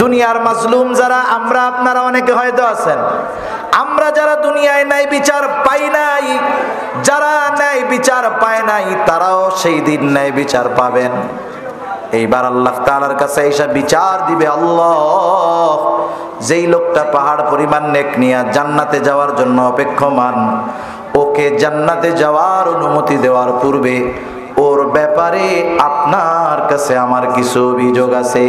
দুনিয়ার মাজলুম যারা আমরা আপনারা অনেকে হয়তো আছেন, আমরা যারা দুনিয়ায় ন্যায় বিচার পাই নাই, যারা ন্যায় বিচার পায় নাই তারাও সেই দিন ন্যায় বিচার পাবেন। এইবার আল্লাহ তাআলার কাছে এসে বিচার দিবে, আল্লাহ যেই লোকটা পাহাড় পরিমাণ নেক নিয়া জান্নাতে যাওয়ার জন্য অপেক্ষমান, ওকে জান্নাতে যাওয়ার অনুমতি দেওয়ার পূর্বে ওর ব্যাপারে আপনার কাছে আমার কিছু অভিযোগ আছে।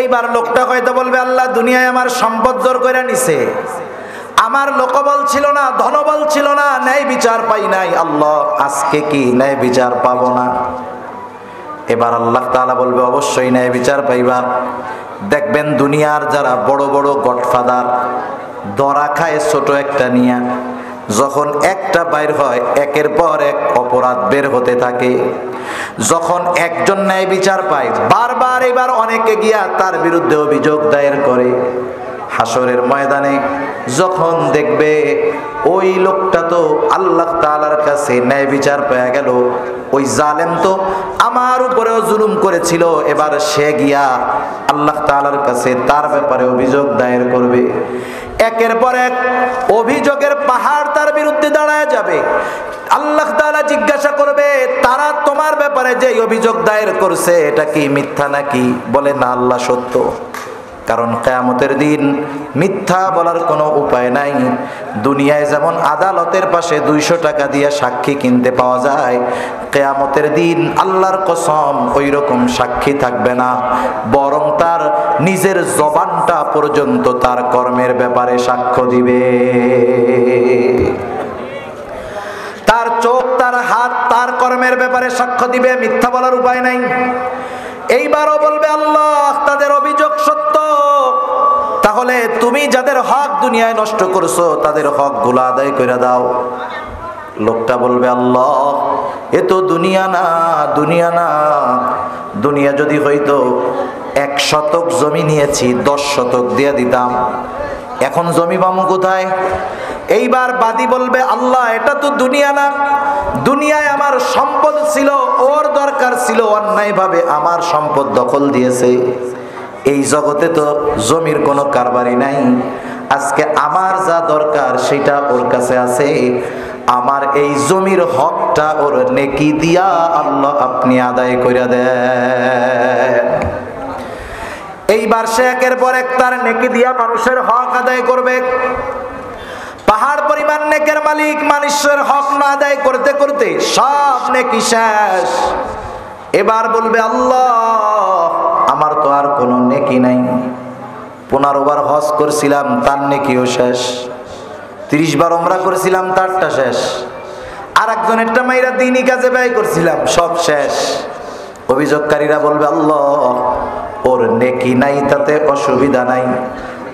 এইবার লোকটা হয়তো বলবে, আল্লাহ দুনিয়ায় আমার সম্পদ জোর করে নিছে, আমার লোকবল ছিল না, ধনবল ছিল না, ন্যায় বিচার পাই নাই, আল্লাহ আজকে কি ন্যায় বিচার পাবো না? এবার আল্লাহ তাআলা বলবে, অবশ্যই ন্যায় বিচার পাইবা। দেখবেন দুনিয়ার যারা বড় বড় গডফাদার ধরা খায় ছোট একটা নিয়া, যখন একটা বাইর হয় একের পর এক অপরাধ বের হতে থাকে। যখন একজন ন্যায় বিচার পায় বারবার, এবার অনেকে গিয়া তার বিরুদ্ধে অভিযোগ দায়ের করে। হাসরের ময়দানে যখন দেখবে ওই লোকটা তো আল্লাহ তাআলার কাছে ন্যায় বিচার পেয়ে গেল, ওই জালেম তো আমার উপরেও জুলুম করেছিল, এবার সে গিয়া আল্লাহ তাআলার কাছে তার ব্যাপারে অভিযোগ দায়ের করবে। একের পর এক অভিযোগের পাহাড় তার বিরুদ্ধে দাঁড়ায় যাবে। আল্লাহ তাআলা জিজ্ঞাসা করবে, তারা তোমার ব্যাপারে যে অভিযোগ দায়ের করছে এটা কি মিথ্যা নাকি? বলে, না আল্লাহ সত্য। কারণ কিয়ামতের দিন মিথ্যা বলার কোনো উপায় নাই। দুনিয়ায় যেমন আদালতের পাশে 200 টাকা দিয়ে সাক্ষী কিনতে পাওয়া যায়, কিয়ামতের দিন আল্লাহর কসম ওই রকম সাক্ষী থাকবে না, বরং তার নিজের জবানটা পর্যন্ত তার কর্মের ব্যাপারে সাক্ষ্য দিবে। তার চোখ, তার হাত, তার কর্মের ব্যাপারে সাক্ষ্য দিবে, মিথ্যা বলার উপায় নাই। এইবারও বলবে, আল্লাহ তাদের অভিযোগ সত্য, তাহলে তুমি যাদের হক দুনিয়ায় নষ্ট করছো তাদের হক গুলো আদায় করে দাও। লোকটা বলবে, আল্লাহ এ তো দুনিয়া না, দুনিয়া না, দুনিয়া যদি হইতো 1 শতক জমি নিয়েছি 10 শতক দিয়ে দিতাম, এখন জমি পাবো কোথায়? এইবার বাদী বলবে, আল্লাহ এটা তো দুনিয়া না, দুনিয়ায় আমার সম্পদ ছিল, ওর দরকার ছিল, অন্যায়ভাবে আমার সম্পদ দখল দিয়েছে, এই জগতে তো জমির কোনো কারবারই নাই, আজকে আমার যা দরকার সেটা ওর কাছে আছে, আমার এই জমির হকটা ওর নেকি দিয়া আল্লাহ আপনি আদায় করে দেন। এইবার সে একের পর এক তার নেকি দিয়া মানুষের হক আদায় করবে। পাহাড় পরিমাণ নেকের মালিক মানুষের হক না আদায় করতে করতে সব নেকি শেষ। এবার বলবে, আল্লাহ আমার তো আর কোনো নেকি নাই, 15 বার হজ করছিলাম তার নেকিও শেষ, 30 বার ওমরা করেছিলাম তারটা শেষ, আর একজনেরটা মাইরা দিনই কাজে ব্যয় করছিলাম সব শেষ। অভিযোগকারীরা বলবে, আল্লাহ ওর নেকি নাই তাতে অসুবিধা নাই,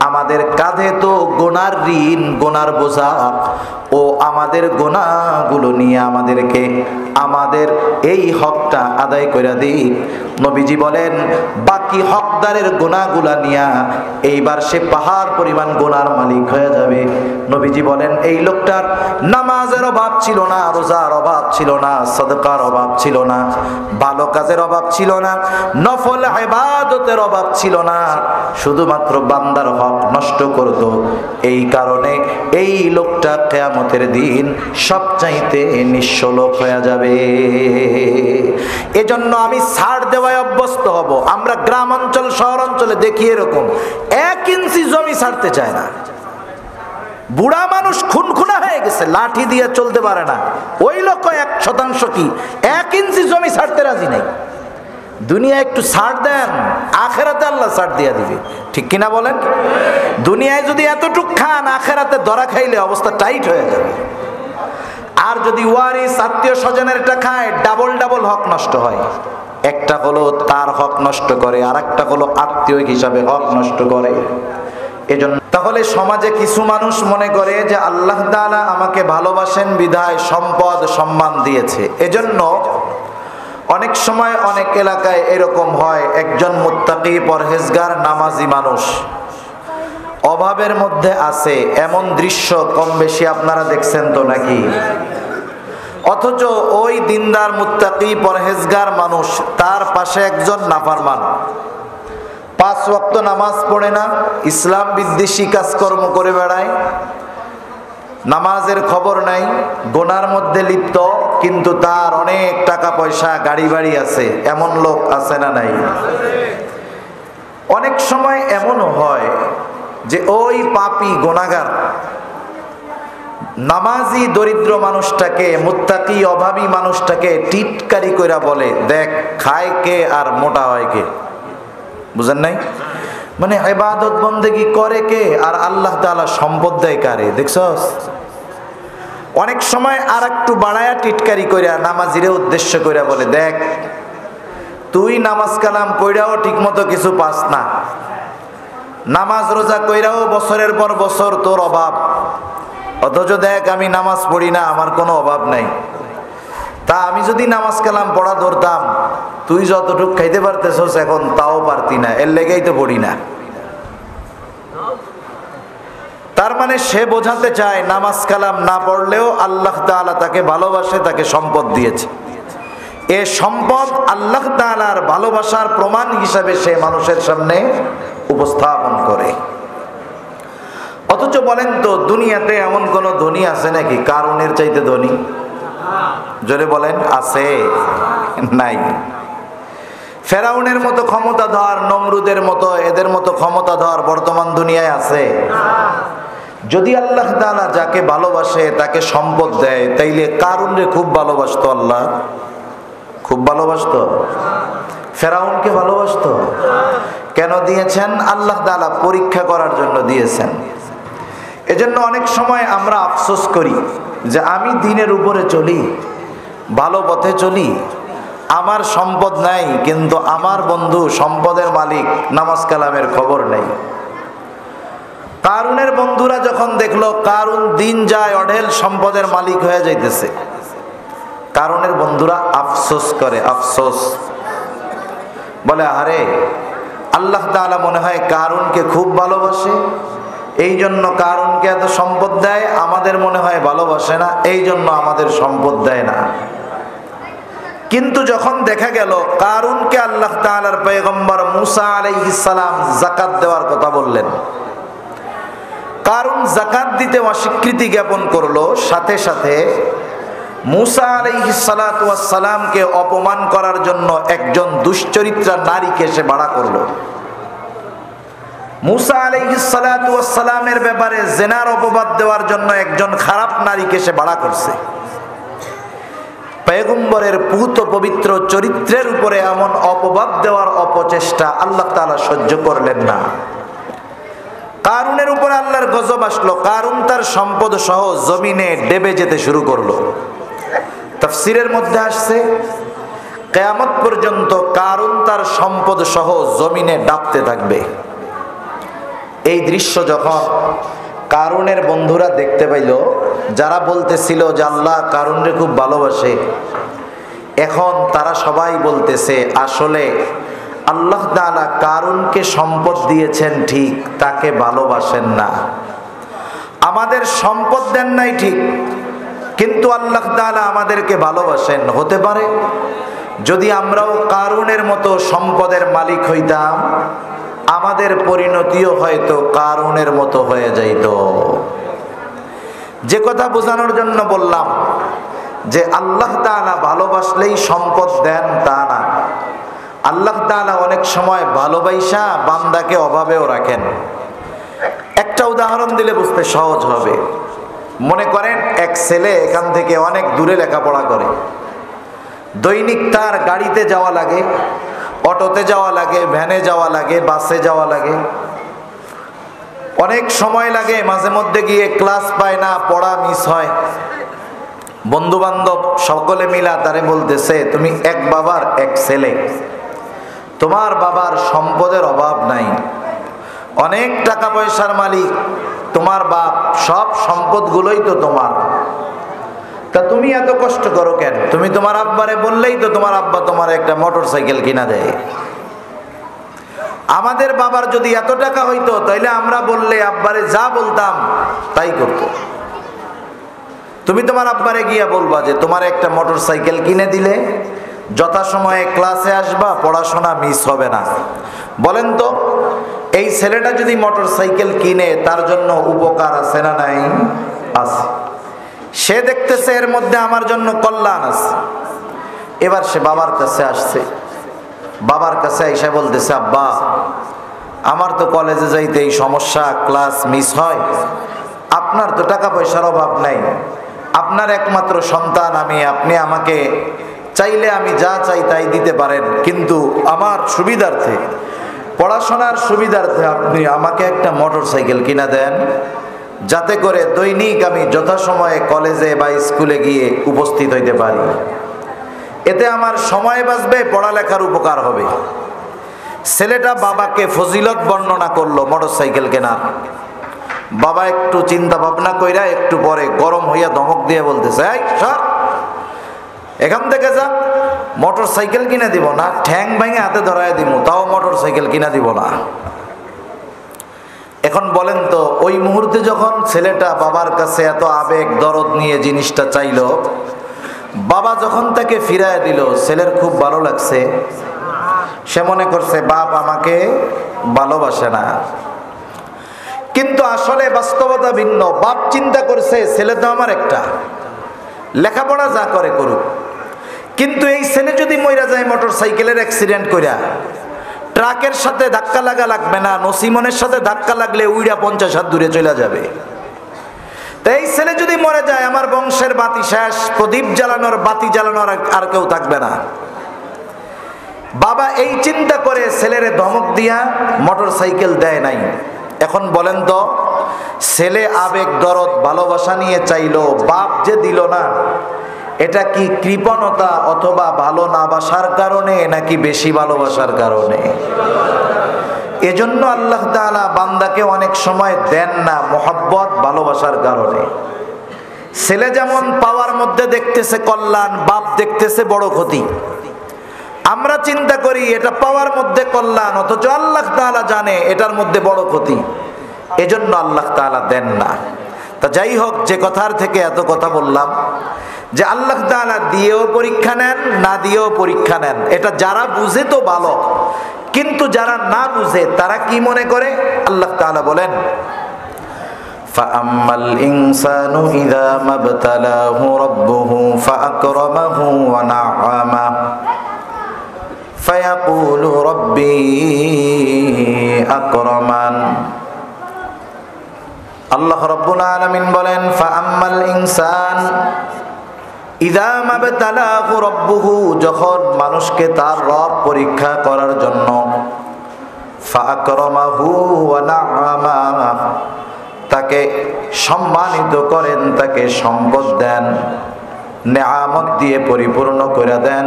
আমাদের কাঁধে তো গোনার ঋণ, গোনার বোঝা, ও আমাদের গোনাগুলো নিয়ে আমাদেরকে আমাদের এই হকটা আদায় করে দিই। নবীজি বলেন, বাকি হকদারের গোনাগুলা নিয়া এইবার সে পাহাড় পরিমাণ গোনার মালিক হয়ে যাবে। নবীজি বলেন, এই লোকটার নামাজের অভাব ছিল না, রোজার অভাব ছিল না, সদকার অভাব ছিল না, ভালো কাজের অভাব ছিল না, নফল ইবাদতের অভাব ছিল না, শুধুমাত্র বান্দার হক নষ্ট করত। এই কারণে এই লোকটা কিয়ামতের দিন সবচাইতে নিঃস্ব লোক হয়ে যাবে। এজন্য আমি ছাড় দেওয়ায় অভ্যস্ত হব। আমরা গ্রাম অঞ্চল, শহর অঞ্চলে দেখি এরকম 1 ইঞ্চি জমি ছাড়তে চায় না, বুড়া মানুষ খুনখুনা হয়ে গেছে, লাঠি দিয়ে চলতে পারে না, ওই লোক 1% কি 1 ইঞ্চি জমি ছাড়তে রাজি নাই। দুনিয়া একটু ছাড় দেন, আখেরাতে আল্লাহ ছাড় দিয়ে দিবে, ঠিক কিনা বলেন? দুনিয়ায় যদি এতটুক খান, আখেরাতে ধরা খাইলে অবস্থা টাইট হয়ে যাবে। আর যদি ওয়ারিস আত্মীয় স্বজনেরটা খায়, ডাবল ডাবল হক নষ্ট হয়। একটা হলো তার হক নষ্ট করে, আর একটা হলো আত্মীয় হিসাবে হক নষ্ট করে। এজন্য তাহলে সমাজে কিছু মানুষ মনে করে যে আল্লাহ তাআলা আমাকে ভালোবাসেন বিধায় সম্পদ সম্মান দিয়েছে। এজন্য অনেক সময় অনেক এলাকায় এরকম হয়, একজন মুত্তাকি পরহেজগার নামাজি মানুষ অভাবের মধ্যে আছে, এমন দৃশ্য কম বেশি আপনারা দেখছেন তো নাকি? অথচ ওই দিনদার মুত্তাকি পরহেজগার মানুষ, তার পাশে একজন নাফরমান, পাঁচ ওয়াক্ত নামাজ পড়ে না, ইসলাম বিদ্বেষী কাজকর্ম করে বেড়ায়, নামাজের খবর নাই, গোনার মধ্যে লিপ্ত, কিন্তু তার অনেক টাকা পয়সা গাড়ি বাড়ি আছে। এমন লোক আছে না নাই? অনেক সময় এমনও হয় যে ওই পাপী গোনাগার নামাজি দরিদ্র মানুষটাকে, মুত্তাকি অভাবী মানুষটাকে টিটকারি কইরা বলে, দেখ খায় কে আর মোটা হয় কে। বুঝেন নাই? মানে ইবাদত বন্দেগী করে কে আর আল্লাহ তাআলা সম্পদ দেয় কারে, দেখছস? অনেক সময় আর একটু বাড়ায়া টিটকারি কইরা নামাজিরে উদ্দেশ্য কইরা বলে, দেখ তুই নামাজ কালাম কইরাও ঠিকমতো কিছু পাস না, নামাজ রোজা কইরাও বছরের পর বছর তোর অভাব, অথচ দেখ আমি নামাজ পড়ি না, আমার কোনো অভাব নাই। তা আমি যদি নামাজ কালাম পড়া ধরতাম, তুই যতটুকু খাইতে পারতেছস এখন তাও পারতি না, এর লেগেই তো পড়ি না। তার মানে সে বোঝাতে চায় নামাজ কালাম না পড়লেও আল্লাহ তাআলা তাকে ভালোবাসে, তাকে সম্পদ দিয়েছে। এ সম্পদ আল্লাহ তাআলার ভালোবাসার প্রমাণ হিসাবে সে মানুষের সামনে উপস্থাপন করে। অথচ বলেন তো, দুনিয়াতে এমন কোন ধনী আছে নাকি কারণের চাইতে ধনী? জোরে বলেন, আছে নাই? ফেরাউনের মতো ক্ষমতাধর, নমরুদের মতো, এদের মতো ক্ষমতাধর বর্তমান দুনিয়ায় আছে? যদি আল্লাহ তাআলা যাকে ভালোবাসে তাকে সম্পদ দেয়, তাইলে কারুনকে খুব ভালোবাসতো আল্লাহ? খুব ভালোবাসতো? ফেরাউনকে ভালোবাসতো? কেন দিয়েছেন? আল্লাহ তাআলা পরীক্ষা করার জন্য দিয়েছেন। এজন্য অনেক সময় আমরা আফসোস করি যে আমি দ্বীনের উপরে চলি, ভালো পথে চলি, আমার সম্পদ নাই, কিন্তু আমার বন্ধু সম্পদের মালিক, নামাজ কালামের খবর নাই। কারুনের বন্ধুরা যখন দেখলো কারুন দিন যায় অঢেল সম্পদের মালিক হয়ে যাইতেছে, কারুনের বন্ধুরা আফসোস করে। আফসোস বলে, আরে আল্লাহ তাআলা মনে হয় কারুনকে খুব ভালোবাসে, এই জন্য কারুনকে এত সম্পদ দেয়, আমাদের মনে হয় ভালোবাসে না, এই জন্য আমাদের সম্পদ দেয় না। কিন্তু যখন দেখা গেল কারুনকে আল্লাহ তাআলার পয়গম্বর মুসা আলাইহিস সালাম যাকাত দেওয়ার কথা বললেন, কারুন যাকাত দিতে অস্বীকৃতি জ্ঞাপন করলো, সাথে সাথে মুসা আলাইহিস সালাতু ওয়াস সালামকে অপমান করার জন্য একজন দুশ্চরিত্রা নারীকে সে ভাড়া করলো। মুসা আলাইহিস সালাতু ওয়াস সালামের ব্যাপারে জেনার অপবাদ দেওয়ার জন্য একজন খারাপ নারীকে সে ভাড়া করছে। পয়গম্বরের পূত পবিত্র চরিত্রের উপরে এমন অপবাদ দেওয়ার অপচেষ্টা আল্লাহ তাআলা সহ্য করলেন না। কারুনের উপর আল্লাহর গজব আসলো। কারুন তার সম্পদ সহ জমিনে ডেবে যেতে শুরু করলো। তাফসীরের মধ্যে আসছে কিয়ামত পর্যন্ত কারুন তার সম্পদ সহ জমিনে ডাবতে থাকবে। এই দৃশ্য যখন কারুনের বন্ধুরা দেখতে পাইল, যারা বলতেছিল যে আল্লাহ কারুনকে খুব ভালোবাসে, এখন তারা সবাই বলতেছে আসলে আল্লাহ তাআলা কারুনকে সম্পদ দিয়েছেন ঠিক, তাকে ভালোবাসেন না। আমাদের সম্পদ দেন নাই ঠিক, কিন্তু আল্লাহ তাআলা আমাদেরকে ভালোবাসেন। হতে পারে যদি আমরাও কারুনের মতো সম্পদের মালিক হইতাম, আমাদের পরিণতিও হয়তো কারুনের মতো হয়ে যাইত। যে কথা বোঝানোর জন্য বললাম যে আল্লাহ তাআলা ভালোবাসলেই সম্পদ দেন তা না, আল্লাহ তাআলা অনেক সময় ভালোবাসা বান্দাকে অভাবেও রাখেন। একটা উদাহরণ দিলে বুঝতে সহজ হবে। মনে করেন এক ছেলে এখান থেকে অনেক দূরে লেখাপড়া করে, দৈনিক তার গাড়িতে যাওয়া লাগে, অটোতে যাওয়া লাগে, ভ্যানে যাওয়া লাগে, বাসে যাওয়া লাগে, অনেক সময় লাগে, মাঝে মধ্যে গিয়ে ক্লাস পায় না, পড়া মিস হয়। বন্ধু বান্ধব সকলে মিলা তারে বলতেছে, তুমি এক বাবার এক ছেলে, তোমার বাবার সম্পদের অভাব নাই, অনেক টাকা পয়সার মালিক তোমার বাপ, সব সম্পদগুলোই তো তোমার, তা তুমি এত কষ্ট করো কেন? তুমি তোমার আব্বারে বললেই তো তোমার আব্বা তোমার একটা মোটরসাইকেল কিনা দেয়। আমাদের বাবার যদি এত টাকা হইতো, তাইলে আমরা বললে আব্বারে যা বলতাম তাই করতো। তুমি তোমার আব্বারে গিয়া বলবা যে তোমার একটা মোটর সাইকেল কিনে দিলে যথাসময়ে ক্লাসে আসবা, পড়াশোনা মিস হবে না। বলেন তো এই ছেলেটা যদি মোটর সাইকেল কিনে তার জন্য উপকার আছে না নাই? আছে। সে দেখতেছে এর মধ্যে আমার জন্য কল্যাণ আছে। এবার সে বাবার কাছে আসছে, বাবার কাছে এসে বলতেছে, আব্বা আমার তো কলেজে যাইতে এই সমস্যা, ক্লাস মিস হয়, আপনার তো টাকা পয়সার অভাব নাই, আপনার একমাত্র সন্তান আমি, আপনি আমাকে চাইলে আমি যা চাই তাই দিতে পারেন, কিন্তু আমার সুবিধার্থে, পড়াশোনার সুবিধার্থে আপনি আমাকে একটা মোটর সাইকেল কিনা দেন, যাতে করে দৈনিক আমি যথাসময়ে কলেজে বা স্কুলে গিয়ে উপস্থিত হইতে পারি, এতে আমার সময় বাঁচবে, পড়ালেখার উপকার হবে। ছেলেটা বাবাকে ফজিলত বর্ণনা করলো মোটর সাইকেল কেনার। বাবা একটু চিন্তা ভাবনা কইরা একটু পরে গরম হইয়া ধমক দিয়ে বলতেছে, এই সর এখান থেকে যা, মোটর সাইকেল কিনে দিব না, ঠ্যাং ভেঙে হাতে ধরায় দিব, তাও মোটর সাইকেল কিনে দিব না। এখন বলেন তো ওই মুহূর্তে যখন ছেলেটা বাবার কাছে এত আবেগ দরদ নিয়ে জিনিসটা চাইল, বাবা যখন তাকে ফিরায় দিল ছেলের খুব ভালো লাগছে। সে মনে করছে বাপ আমাকে ভালোবাসে না, কিন্তু আসলে বাস্তবতা ভিন্ন। বাপ চিন্তা করছে ছেলে তো আমার একটা, লেখাপড়া যা করে করুক, কিন্তু এই ছেলে যদি মইরা যায় মোটর সাইকেলের অ্যাক্সিডেন্ট কইরা, ট্রাকের সাথে ধাক্কা লাগা লাগবে না, নসিমনের সাথে ধাক্কা লাগলে উইড়া 50 হাত দূরে চলে যাবে। এই ছেলে যদি মরে যায় আমার বংশের বাতি শেষ, প্রদীপ জ্বালানোর, বাতি জ্বালানোর আর কেউ থাকবে না। বাবা এই চিন্তা করে ছেলের ধমক দিয়া মোটর সাইকেল দেয় নাই। এখন বলেন তো ছেলে আবেগ দরদ ভালোবাসা নিয়ে চাইলো, বাপ যে দিল না, এটা কি কৃপণতা অথবা ভালো না বাসার কারণে, নাকি বেশি ভালোবাসার কারণে? এজন্য আল্লাহ তাআলা বান্দাকে অনেক সময় দেন না মোহাব্বত, ভালোবাসার কারণে। ছেলে যেমন পাওয়ার মধ্যে দেখতেছে কল্যাণ, বাপ দেখতেছে বড় ক্ষতি। আমরা চিন্তা করি এটা পাওয়ার মধ্যে কল্যাণ, অথচ আল্লাহ তাআলা জানে এটার মধ্যে বড় ক্ষতি, এজন্য আল্লাহ তাআলা দেন না। তা যাই হোক, যে কথার থেকে এত কথা বললাম যে আল্লাহ তাআলা দিয়েও পরীক্ষা নেন, না দিয়েও পরীক্ষা নেন। এটা যারা বুঝে তো ভালো, কিন্তু যারা না বুঝে তারা কি মনে করে? আল্লাহ তাআলা বলেন, ফাআম্মাল ইনসানু ইযা মাবতালাহু রাব্বুহু ফাআকরামাহু ওয়া নাআমা ফায়াকুলু রাব্বি আকরামান। আল্লাহ রাব্বুল আলামিন বলেন, ফাআম্মাল ইনসান ইযা মাবতালাহু রাব্বুহু, যখন মানুষকে তার রব পরীক্ষা করার জন্য, ফাআকরামাহু ওয়া নাআমা, তাকে সম্মানিত করেন, তাকে সম্পদ দেন, নিয়ামত দিয়ে পরিপূর্ণ করে দেন,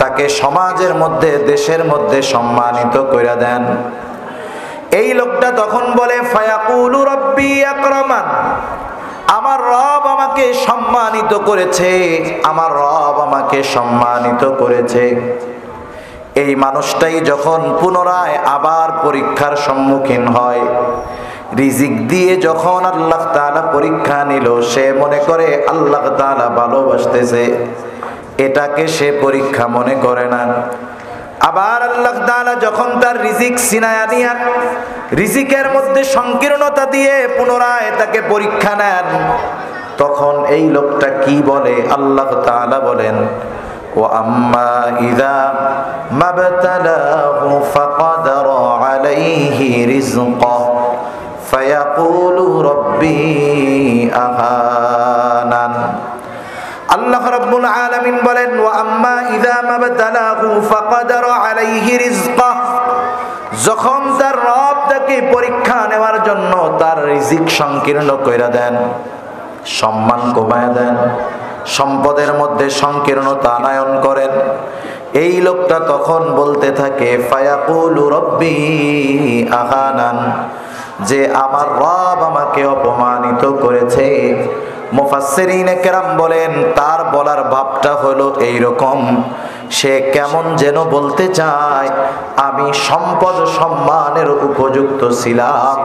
তাকে সমাজের মধ্যে, দেশের মধ্যে সম্মানিত করে দেন। এই লোকটা তখন বলে, ফায়াকুলু রাব্বি আকরামান, আমার রব আমাকে সম্মানিত করেছে, আমার রব আমাকে সম্মানিত করেছে। এই মানুষটাই যখন পুনরায় আবার পরীক্ষার সম্মুখীন হয়, রিজিক দিয়ে যখন আল্লাহ তাআলা পরীক্ষা নিল, সে মনে করে আল্লাহ তাআলা ভালোবাসতেছে, এটাকে সে পরীক্ষা মনে করে না। আবার আল্লাহ তাআলা যখন তার রিজিক ছিনায়া নিয়া, রিজিকের মধ্যে সংকীর্ণতা দিয়ে পুনরায় তাকে পরীক্ষা নেন, তখন এই লোকটা কি বলে? আল্লাহ তাআলা বলেন, ওয়া আম্মা ইযা মাবতালাহু ফাকাদারা আলাইহি রিজকাহু ফায়াকুলু রাব্বি আহানান। আল্লাহ রাব্বুল আলামিন বলেন, ওয়া আম্মা ইযা মাবতালাহু ফাকাদারা আলাইহি রিজকাহু, যখন তার রব তাকে পরীক্ষা নেওয়ার জন্য তার রিজিক সংকীর্ণ কইরা দেন, সম্মান কমায়া দেন, সম্পদের মধ্যে সংকীর্ণতা আনায়ন করেন, এই লোকটা তখন বলতে থাকে, ফায়াকুলু রাব্বি আহানান, যে আমার রব আমাকে অপমানিত করেছে। মুফাসসিরিনে কেরাম বলেন, তার বলার ভাবটা হলো এইরকম, সে কেমন যেন বলতে চায়, আমি সম্পদ সম্মানের উপযুক্ত ছিলাম,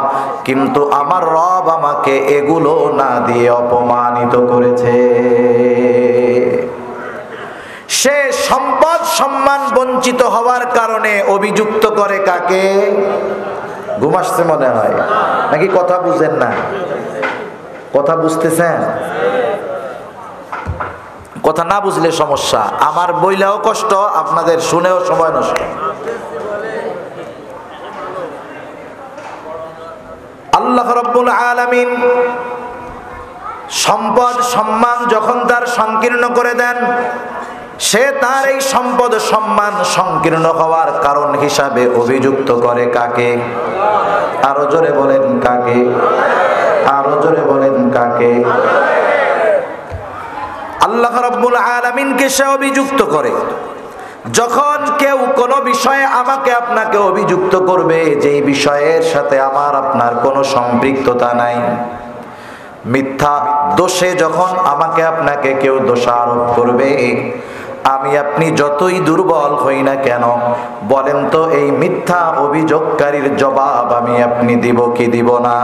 কিন্তু আমার রব আমাকে এগুলো না দিয়ে অপমানিত করেছে। সে সম্পদ সম্মান বঞ্চিত হওয়ার কারণে অভিযুক্ত করে কাকে? ঘুম আসছে মনে হয় নাকি? কথা বুঝেন না? কথা বুঝতেছেন? কথা না বুঝলে সমস্যা। আমার বইলেও কষ্ট, আপনাদের শুনেও সময় নষ্ট। আল্লাহ রাব্বুল আলামিন সম্পদ সম্মান যখন তার সংকীর্ণ করে দেন, সে তার এই সম্পদ সম্মান সংকীর্ণ হওয়ার কারণ হিসাবে অভিযুক্ত করে কাকে? আরো জোরে বলেন কাকে? আরো জোরে বলেন কাকে? আল্লাহ রাব্বুল আলামিনকে সে অভিযুক্ত করে। যখন কেউ কোনো বিষয়ে আমাকে আপনাকে অভিযুক্ত করবে যেই বিষয়ের সাথে আমার আপনার কোনো সম্পৃক্ততা নাই, মিথ্যা দোষে যখন আমাকে আপনাকে কেউ দোষারোপ করবে, আমি আপনি যতই দুর্বল হই না কেন বলেন তো, এই মিথ্যা অভিযোগকারীর জবাব আমি আপনি দিব কি দিব না?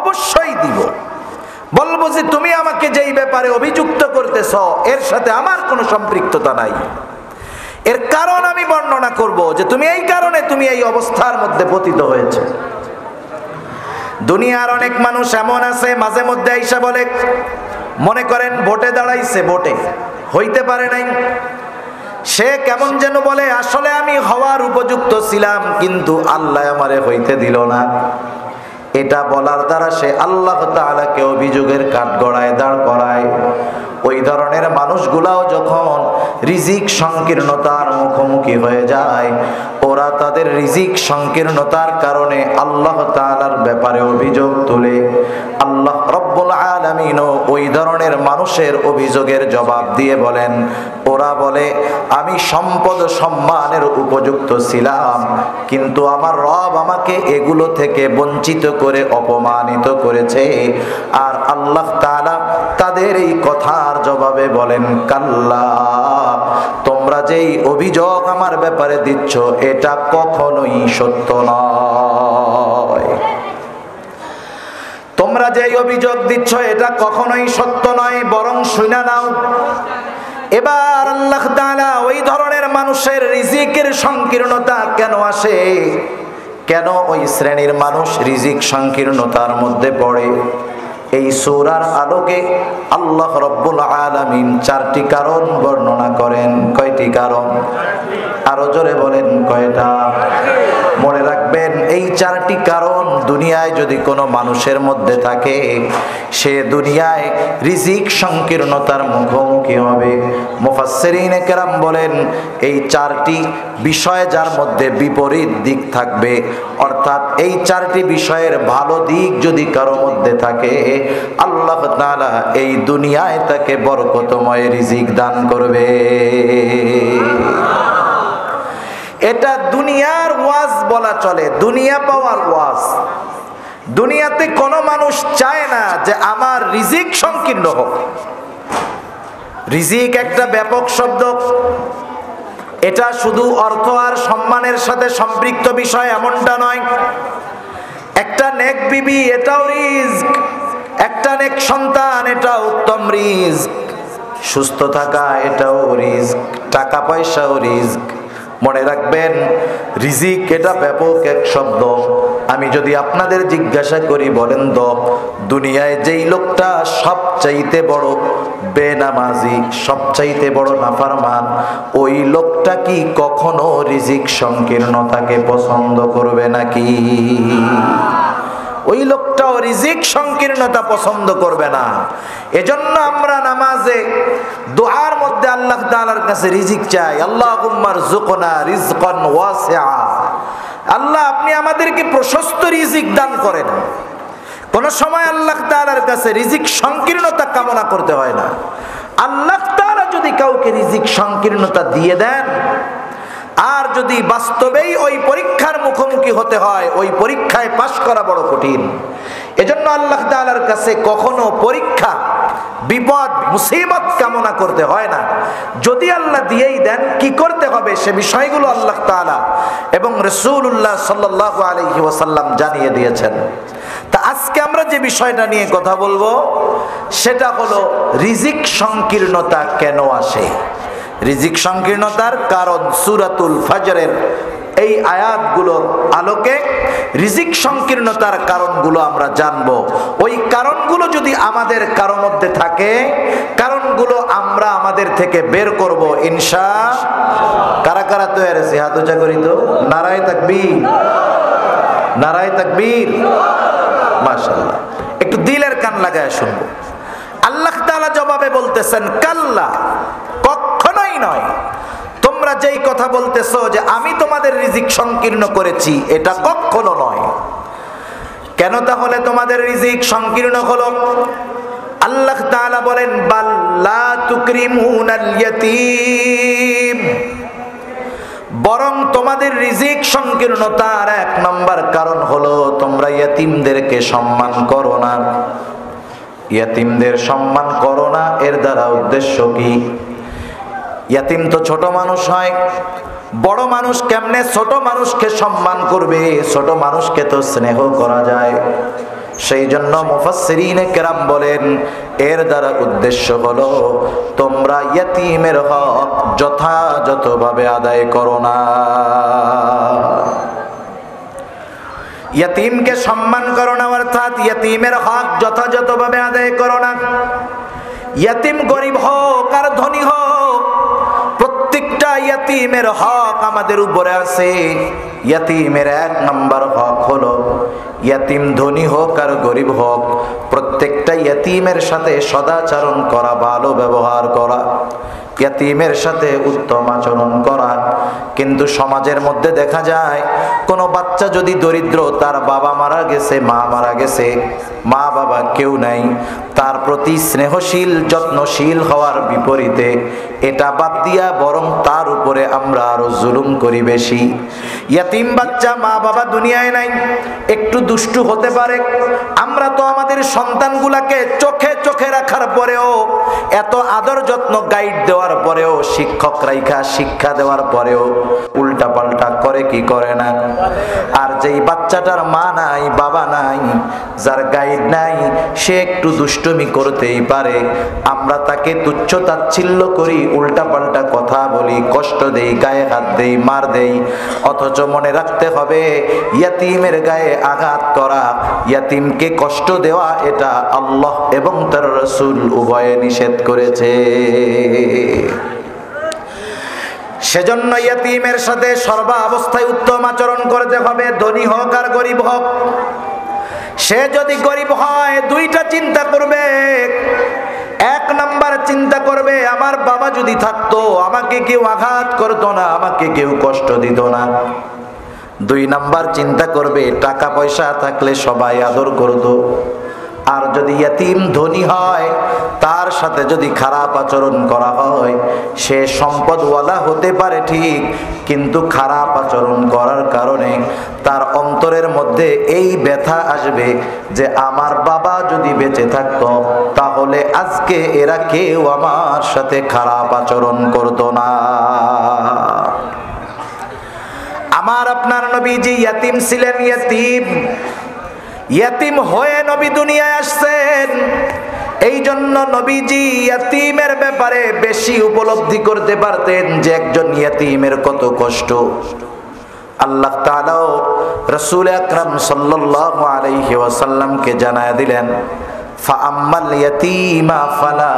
অবশ্যই দিব। বলবো যে তুমি আমাকে যেই ব্যাপারে অভিযুক্ত করতেছ এর সাথে আমার কোনো সম্পৃক্ততা নাই, এর কারণ আমি বর্ণনা করব যে তুমি এই কারণে তুমি এই অবস্থার মধ্যে পতিত হয়েছে। দুনিয়ার অনেক মানুষ এমন আছে মাঝে মধ্যে আইসা বলে, মনে করেন ভোটে দাঁড়াইছে, ভোটে হইতে পারে নাই, সে কেমন যেন বলে আসলে আমি হওয়ার উপযুক্ত ছিলাম কিন্তু আল্লাহ আমারে হইতে দিল না। এটা বলার দ্বারা সে আল্লাহ তাআলাকে অভিযোগের কাঠগড়ায় দাঁড় করায়। ওই ধরনের মানুষগুলাও যখন রিজিক সংকীর্ণতার মুখোমুখি হয়ে যায়, ওরা তাদের রিজিক সংকীর্ণতার কারণে আল্লাহ তাআলার ব্যাপারে অভিযোগ তোলে। আল্লাহ রব্বুল আলামিনও ওই ধরনের মানুষের অভিযোগের জবাব দিয়ে বলেন, ওরা বলে আমি সম্পদ সম্মানের উপযুক্ত ছিলাম কিন্তু আমার রব আমাকে এগুলো থেকে বঞ্চিত করে অপমানিত করেছে। আর আল্লাহ তাআলা তাদের এই কথার জবাবে বলেন, কাল্লা, তোমরা যেই অভিযোগ আমার ব্যাপারে দিচ্ছ এটা কখনোই সত্য নয়। তোমরা যেই অভিযোগ দিচ্ছ এটা কখনোই সত্য নয়, বরং শুনে নাও। এবার আল্লাহ তাআলা ওই ধরনের মানুষের রিজিকের সংকীর্ণতা কেন আসে, কেন ওই শ্রেণীর মানুষ রিজিক সংকীর্ণতার মধ্যে পড়ে, এই সূরার আলোকে আল্লাহ রাব্বুল আলামিন চারটি কারণ বর্ণনা করেন। কয়টি কারণ? আরো জোরে বলেন কয়টা? মনে রাখবেন এই চারটি কারণ দুনিয়ায় যদি কোনো মানুষের মধ্যে থাকে, সে দুনিয়ায় রিজিক সংকীর্ণতার মুখোমুখি হবে। মুফাসসিরিনে কেরাম বলেন এই চারটি বিষয় যার মধ্যে বিপরীত দিক থাকবে, অর্থাৎ এই চারটি বিষয়ের ভালো দিক যদি কারো মধ্যে থাকে, আল্লাহ তাআলা এই দুনিয়ায় তাকে বরকতময় রিজিক দান করবে। এটা দুনিয়ার ওয়াজ বলা চলে, দুনিয়া পাওয়ার ওয়াজ। দুনিয়াতে কোনো মানুষ চায় না যে আমার রিজিক সংকীর্ণ হোক। রিজিক একটা ব্যাপক শব্দ, এটা শুধু অর্থ আর সম্মানের সাথে সম্পৃক্ত বিষয় এমনটা নয়। একটা নেক বিবি এটাও রিজিক, একটা নেক সন্তান এটা উত্তম রিজিক, সুস্থ থাকা এটাও রিজিক, টাকা পয়সাও রিজিক। মনে রাখবেন রিজিক এটা ব্যাপক এক শব্দ। আমি যদি আপনাদের জিজ্ঞাসা করি, বলেন তো দুনিয়ায় যেই লোকটা সবচাইতে বড় বেনামাজি, সবচাইতে বড় নাফরমান, ওই লোকটা কি কখনো রিজিক সংকীর্ণতাকে পছন্দ করবে নাকি? ওই লোকটাও রিজিক সংকীর্ণতা পছন্দ করবে না। এজন্য আমরা নামাজে দোয়ার মধ্যে আল্লাহ তাআলার কাছে রিজিক চাই, আল্লাহুম্মা রযুকনা রিজকান ওয়াসিআ, আল্লাহ আপনি আমাদেরকে প্রশস্ত রিজিক দান করেন। কোন সময় আল্লাহ তাআলার কাছে রিজিক সংকীর্ণতা কামনা করতে হয় না। আল্লাহ তাআলা যদি কাউকে রিজিক সংকীর্ণতা দিয়ে দেন, আর যদি বাস্তবেই ওই পরীক্ষার মুখোমুখি হতে হয়, ওই পরীক্ষায় পাশ করা বড় কঠিন। এজন্য আল্লাহ তাআলার কাছে কখনো পরীক্ষা বিপদ মুসিবত কামনা করতে হয় না। যদি আল্লাহ দিয়েই দেন, কি করতে হবে সে বিষয়গুলো আল্লাহ তাআলা এবং রাসূলুল্লাহ সাল্লাল্লাহু আলাইহি ওয়াসাল্লাম জানিয়ে দিয়েছেন। তা আজকে আমরা যে বিষয়টা নিয়ে কথা বলবো সেটা হলো রিজিক সংকীর্ণতা কেন আসে, রিজিক সংকীর্ণতার কারণ। সূরাতুল ফাজরের এই আয়াতগুলোর আলোকে রিজিক সংকীর্ণতার কারণগুলো আমরা জানব। ওই কারণগুলো যদি আমাদের কারো মধ্যে থাকে, কারণগুলো আমরা আমাদের থেকে বের করব ইনশাআল্লাহ। কারা কারা তৈরি আছে? হাত উঁচা করি তো। নারায়ে তাকবীর, নারায়ে তাকবীর, মাশাআল্লাহ। একটু দিলের কান লাগায় শুনবো। আল্লাহ তাআলা জবাবে বলতেছেন, কাল্লা, কখনোই নয়। তোমরা যেই কথা বলতেছো যে আমি তোমাদের রিজিক সংকীর্ণ করেছি, এটা কখনো নয়। কেন তাহলে তোমাদের রিজিক সংকীর্ণ হলো? আল্লাহ তাআলা বলেন, বাল লা তুকরিমুনাল ইয়াতীম, বরং তোমাদের রিজিক সংকীর্ণতার এক নম্বর কারণ হলো তোমরা ইয়াতীমদেরকে সম্মান করো না। ইয়াতীমদের সম্মান করো না, এর দ্বারা উদ্দেশ্য কি? ইয়াতিম তো ছোট মানুষ হয়, বড় মানুষ কেমনে ছোট মানুষকে সম্মান করবে? ছোট মানুষকে তো স্নেহ করা যায়। সেই জন্য মুফাসসিরিনে কেরাম বলেন, এর দ্বারা উদ্দেশ্য হলো তোমরা ইয়াতিমের হক যথাযথভাবে আদায় করো না। ইয়াতিমকে সম্মান করো না অর্থাৎ ইয়াতিমের হক যথাযথভাবে আদায় করো না। ইয়াতিম গরিব হোক আর ধনী হোক, প্রত্যেকটা ইয়াতিমের হক আমাদের উপরে আছে। ইয়াতিমের এক নম্বর হক হলো, ইয়াতিম ধনী হোক আর গরিব হোক, প্রত্যেকটা ইয়াতিমের সাথে সদাচরণ করা, ভালো ব্যবহার করা, ইয়াতিমের সাথে উত্তম আচরণ করা। কিন্তু সমাজের মধ্যে দেখা যায় কোনো বাচ্চা যদি দরিদ্র, তার বাবা মারা গেছে, মা মারা গেছে, মা বাবা কেউ নাই, তার প্রতি স্নেহশীল যত্নশীল হওয়ার বিপরীতে এটা বাদ দিয়া বরং তার উপরে আমরা আরো জুলুম করি বেশি। ইয়াতিম বাচ্চা, মা বাবা দুনিয়ায় নাই, একটু দুষ্টু হতে পারে। আমরা তো আমাদের সন্তানগুলাকে চোখে চোখে রাখার পরেও, এত আদর যত্ন গাইড দেওয়ার পরেও, শিক্ষক রাইখা শিক্ষা দেওয়ার পরেও উল্টা পাল্টা করে কি করে না। আর যেই বাচ্চাটার মা নাই, বাবা নাই, যার গাইড নাই, সে একটু দুষ্টুমি করতেই পারে। আমরা তাকে তুচ্ছ তাচ্ছিল্য করি, উল্টা পাল্টা কথা বলি, কষ্ট দেই, গায়ে হাত দেই, মার দেই। অথচ মনে রাখতে হবে, ইয়াতিমের গায়ে আঘাত করা, ইয়াতিমকে কষ্ট দেওয়া, এটা আল্লাহ এবং তার রাসূল উভয়ে নিষেধ করেছে। সেজন্য ইয়াতিমের সাথে সর্বাবস্থায় উত্তম আচরণ করতে হবে, ধনী হোক আর গরিব হোক। সে যদি গরিব হয়, দুইটা চিন্তা করবে। এক নাম্বার চিন্তা করবে, আমার বাবা যদি থাকতো আমাকে কেউ আঘাত করতো না, আমাকে কেউ কষ্ট দিত না। দুই নাম্বার চিন্তা করবে, টাকা পয়সা থাকলে সবাই আদর করতো। আর যদি ইয়াতিম ধনী হয়, তার সাথে যদি খারাপ আচরণ করা হয়, সে সম্পদওয়ালা হতে পারে ঠিক, কিন্তু খারাপ আচরণ করার কারণে তার অন্তরের মধ্যে এই ব্যথা আসবে যে আমার বাবা যদি বেঁচে থাকত, তাহলে আজকে এরা কেউ আমার সাথে খারাপ আচরণ করতো না। আমার আপনার নবীজি ইয়াতিম ছিলেন। ইয়াতিম, ইয়াতিম হয়ে নবী দুনিয়ায় আসছেন। এই জন্য নবীজি ইয়াতিমের ব্যাপারে বেশি উপলব্ধি করতে পারতেন যে একজন ইয়াতিমের কত কষ্ট। আল্লাহ তাআলা রাসূল আকরাম সাল্লাল্লাহু আলাইহি ওয়াসাল্লামকে জানায় দিলেন, ফাআম্মাল ইয়াতীমা ফালা